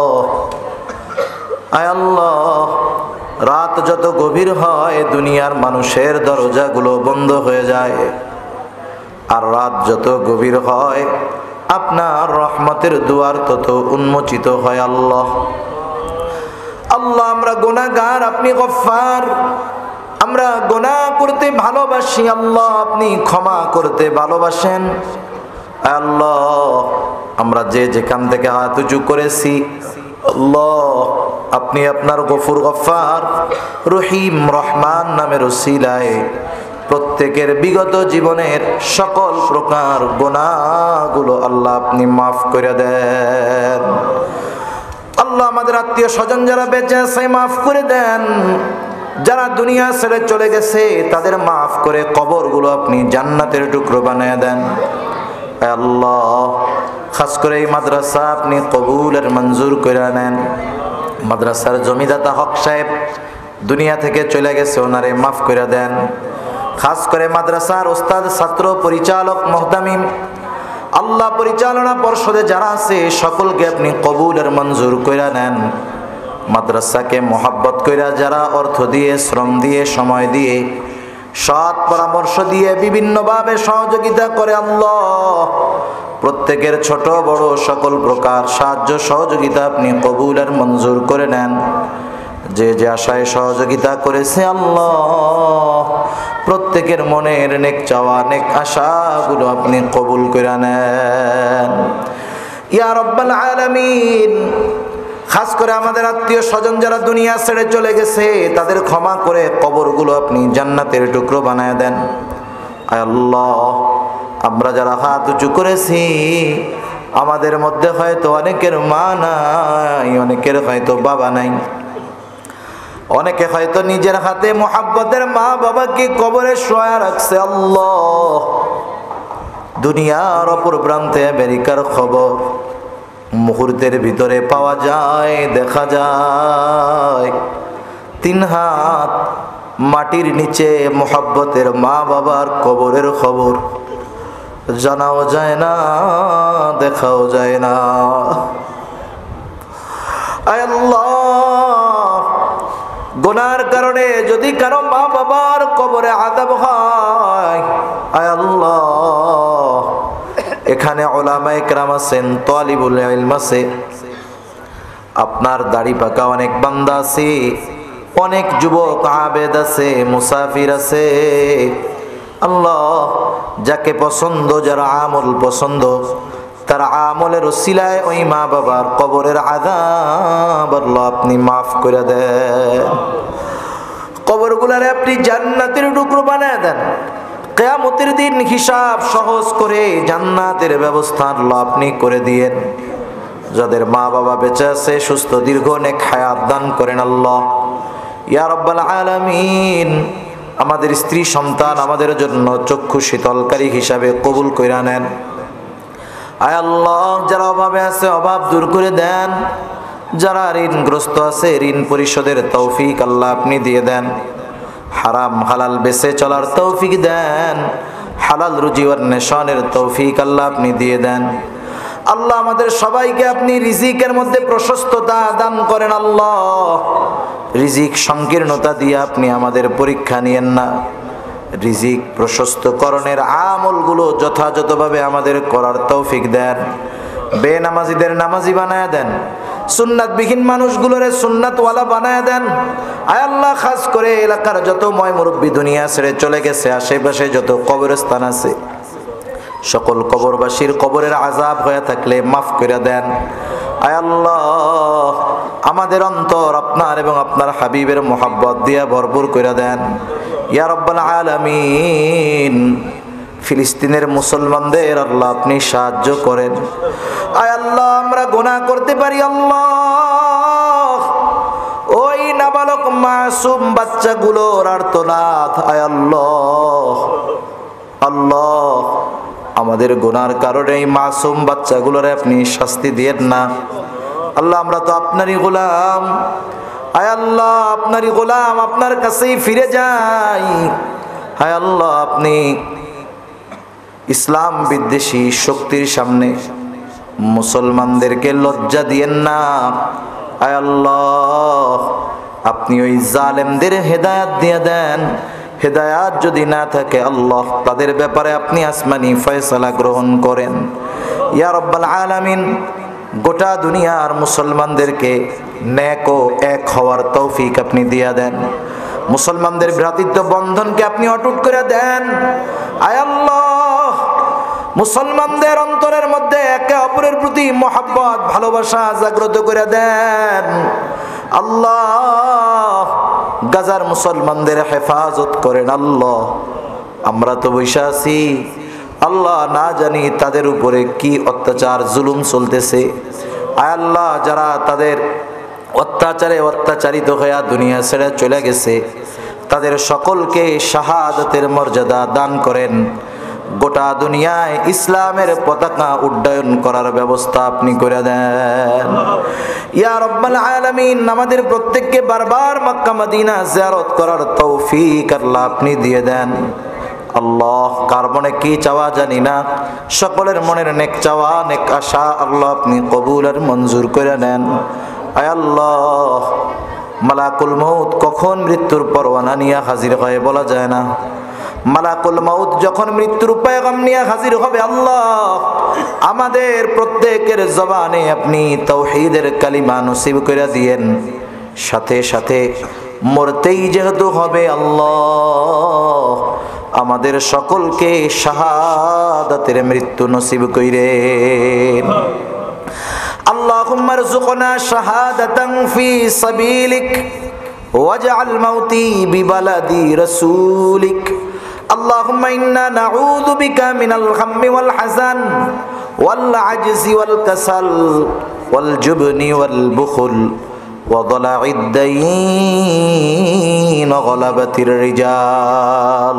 আয় আল্লাহ, রাত যত গভীর হয় দুনিয়ার মানুষের দরজাগুলো বন্ধ হয়ে যায়, আর রাত যত গভীর হয় আপনার রহমতের দুয়ার তত উন্মোচিত হয়। আল্লাহ আল্লাহ আমরা গুনাহগার, আপনি গফফার, আমরা গুনাহ করতে ভালোবাসি। আল্লাহ আপনি ক্ষমা করতে ভালোবাসেন। আল্লাহ আমরা যেখান থেকে হাত উঁচু করেছি আল্লাহ আপনি আপনার গফুর গফফার রহিম রহমান নামের ওসিলায় প্রত্যেকের বিগত জীবনের সকল প্রকার গুনাহগুলো আল্লাহ আপনি মাফ করে দেন। আল্লাহ আমাদের আত্মীয় স্বজন যারা বেঁচে আছে মাফ করে দেন, যারা দুনিয়া ছেড়ে চলে গেছে তাদের মাফ করে কবরগুলো আপনি জান্নাতের টুকরো বানিয়ে দেন। আল্লাহ খাস করে এই মাদ্রাসা আপনি কবুলের মঞ্জুর করে নেন। মাদ্রাসার জমিদাতা হক সাহেব দুনিয়া থেকে চলে গেছে, ওনারে মাফ করে দেন। খাস করে মাদ্রাসার ওস্তাদ, ছাত্র, পরিচালক, মুহতামিম, আল্লাহ পরিচালনা পর্ষদে যারা আছে সকলকে আপনি কবুলের মঞ্জুর করে নেন। মাদ্রাসাকে মহব্বত কইরা যারা অর্থ দিয়ে, শ্রম দিয়ে, সময় দিয়ে, সৎ পরামর্শ দিয়ে বিভিন্নভাবে সহযোগিতা করে আল্লাহ প্রত্যেকের ছোট বড় সকল প্রকার সাহায্য সহযোগিতা আপনি কবুল আর মঞ্জুর করে নেন। যে যে আশায় সহযোগিতা করেছে আল্লাহ প্রত্যেকের মনের নেক চাওয়া, নেক আশাগুলো আপনি কবুল করে নেন ইয়া রব্বাল আলামিন। খাস করে আমাদের আত্মীয় স্বজন যারা দুনিয়া ছেড়ে চলে গেছে তাদের ক্ষমা করে কবরগুলো আপনি জান্নাতের টুকরো বানায় দেন। আয় আল্লাহ, আমরা যারা হাত উঁচু করেছি আমাদের মধ্যে হয়তো অনেকের মা নাই, অনেকের হয়তো বাবা নাই, অনেকে হয়তো নিজের হাতে মোহাব্বতের মা বাবাকে কবরে শোয়া রাখছে। আল্লাহ দুনিয়ার অপর প্রান্তে আমেরিকার খবর মুহূর্তের ভিতরে পাওয়া যায়, দেখা যায়। 3 হাত মাটির নিচে মোহাব্বতের মা বাবার কবরের খবর জানাও যায় না, দেখাও যায় না। আয় আল্লাহ, গুনার কারণে যদি কারো মা বাবার কবরে আযাব হয়, আয় আল্লাহ এখানে উলামায়ে কেরাম আছেন, তালিবুল ইলম আছে, আপনার দাড়ি পাকা অনেক বান্দা আছে, অনেক যুবক আবেদ আছে, মুসাফির আছে। আল্লাহ যাকে পছন্দ, যার আমল পছন্দ, তার আমলের ওসিলায় ওই মা বাবার কবরের আযাব আল্লাহ আপনি মাফ করে দেন। কবরগুলারে আপনি জান্নাতের টুকরো বানায় দেন। কিয়ামতের দিন হিসাব সহজ করে জান্নাতের ব্যবস্থা আল্লাহ আপনি করে দিয়েন। যাদের মা বাবা বেঁচে আছে সুস্থ দীর্ঘ নেক হায়াত দান করেন আল্লাহ ইয়া রব্বাল আলামিন। আমাদের স্ত্রী সন্তান আমাদের জন্য চক্ষু শীতলকারী হিসাবে কবুল কইরা নেন। আয় আল্লাহ, যারা অভাবে আছে অভাব দূর করে দেন, যারা ঋণগ্রস্ত আছে ঋণ পরিশোধের তৌফিক আল্লাহ আপনি দিয়ে দেন। হারাম হালাল বেঁচে চলার তৌফিক দেন, হালাল রুজি অন্বেষণের তৌফিক আল্লাহ আপনি দিয়ে দেন। আল্লাহ আমাদের সবাইকে আপনি রিজিকের মধ্যে প্রশস্ততা দান করেন। আল্লাহ রিজিক সংকীর্ণতা দিয়ে আপনি আমাদের পরীক্ষা নিয়েন না, রিজিক প্রশস্তকরণের আমলগুলো যথাযথভাবে আমাদের করার তৌফিক দেন। বেনামাজিদের নামাজি বানায়া দেন, সুন্নাতবিহীন মানুষগুলোরে সুন্নাতওয়ালা বানায়া দেন। আয় আল্লাহ, খাস করে এলাকার যত ময় মুরব্বী দুনিয়া ছেড়ে চলে গেছে, আশেপাশে যত কবরস্থান আছে সকল কবরবাসীর কবরের আযাব হয়ে থাকলে মাফ করে দেন। আয় আল্লাহ, আমাদের অন্তর আপনার এবং আপনার হাবিবের মোহাব্বত দিয়ে ভরপুর করে দেন। ইয়া রাব্বুল আলামিন, ফিলিস্তিনের মুসলমানদের আল্লাহ আপনি সাহায্য করেন। আয় আল্লাহ, আমরা গুনাহ করতে পারি আল্লাহ, ওই নাবালক মাসুম বাচ্চাগুলোর আর্তনাদ আয় আল্লাহ, আল্লাহ আমাদের গুনার কারণে এই মাসুম বাচ্চাগুলোরে আপনি শাস্তি দিয়েন না আল্লাহ। আমরা তো আপনারই গোলাম আয় আল্লাহ, আপনারই গোলাম, আপনার কাছেই ফিরে যাই আয় আল্লাহ। আপনি ইসলাম বিদ্বেষী শক্তির সামনে মুসলমানদেরকে লজ্জা দিয়েন না আয় আল্লাহ। আপনি ওই জালেমদের হেদায়াত দিয়ে দেন, হেদায়াত যদি না থাকে আল্লাহ তাদের ব্যাপারে আপনি আসমানি ফয়সালা গ্রহণ করেন ইয়া রাব্বুল আলামিন। গোটা দুনিয়ার মুসলমানদেরকে নেক ও এক হওয়ার তৌফিক আপনি দিয়ে দেন, মুসলমানদের ভ্রাতৃত্ব বন্ধনকে আপনি অটুট করে দেন আয় আল্লাহ। মুসলমানদের অন্তরের মধ্যে একে অপরের প্রতি মহব্বত, ভালোবাসা জাগ্রত করে দেন আল্লাহ। গাজার মুসলমানদের হেফাজত করেন আল্লাহ। আমরা তো বসে আছি আল্লাহ, না জানি তাদের উপরে কি অত্যাচার জুলুম চলতেছে আয় আল্লাহ। যারা তাদের অত্যাচারে অত্যাচারিত হয়ে দুনিয়া ছেড়ে চলে গেছে তাদের সকলকে শাহাদাতের মর্যাদা দান করেন। গোটা দুনিয়ায় ইসলামের পতাকা উড্ডয়ন করার ব্যবস্থা আপনি করে দেন ইয়া রাব্বুল আলামিন। আমাদের প্রত্যেককে বারবার মক্কা মদিনা জিয়ারত করার তৌফিক আল্লাহ আপনি দিয়ে দেন আল্লাহ। কার মনে কি চাওয়া জানি না, সকলের মনের নেক চাওয়া নেক আশা আল্লাহ আপনি কবুল আর মঞ্জুর করে নেন আয় আল্লাহ। মালাকুল মউত কখন মৃত্যুর পরোয়ানা নিয়ে হাজির হয় বলা যায় না, মালাকুল মউত যখন মৃত্যুর পেগাম নিয়ে হাজির হবে আল্লাহ আমাদের প্রত্যেকের জবানে আপনি তাওহীদের কালিমা নসিব করে দিয়েন। সাথে সাথে মরতেই যেহেতু হবে আল্লাহ, আমাদের সকলকে শাহাদাতের মৃত্যু নসিব কইরেন আল্লাহুম্মা রযুকনা শাহাদাতান ফি সাবিলিক ওয়াজআল মাউতি বিবালাদি রাসূলিক। আল্লাহুম্মা ইন্না নাউযু বিকা মিনাল গাম্মি ওয়াল হাযান ওয়াল আজজি ওয়াল কাসাল ওয়াল জুবনি ওয়াল বুখল ওয়া দলা'আদ দাইন ওয়া গলাবাতির রিজাল।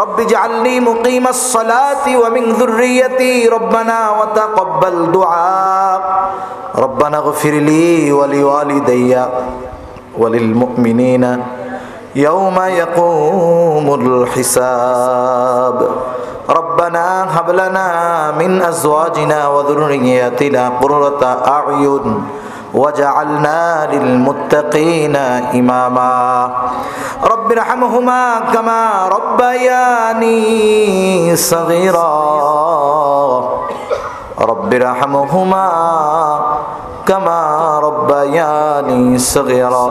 রব্বি জাআলনি মুকিমাস সালাতি ওয়া মিন যুররিয়্যতি রব্বানা ওয়া তাকাব্বাল দুআ। রব্বানা গফিরলি ওয়া লিওয়ালিদাইয়া ওয়া লিল মুমিনিনা ইয়াওমা ইয়াকুমুল হিসাব। রব্বানা হাব লানা মিন আযওয়াজিনা ওয়া যুররিয়্যাতিনা কুররাতা আ'ইউন وجعلنا للمتقين إماما رب ارحمهما كما ربياني صغيرا رب ارحمهما كما ربياني صغيرا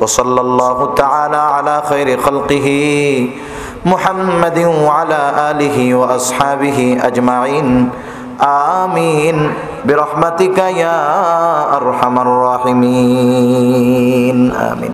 وصلى الله تعالى على خير خلقه محمد وعلى آله وأصحابه أجمعين আমিন বিরহমাতিকা ইয়া আরহামার রাহিমিন আমিন।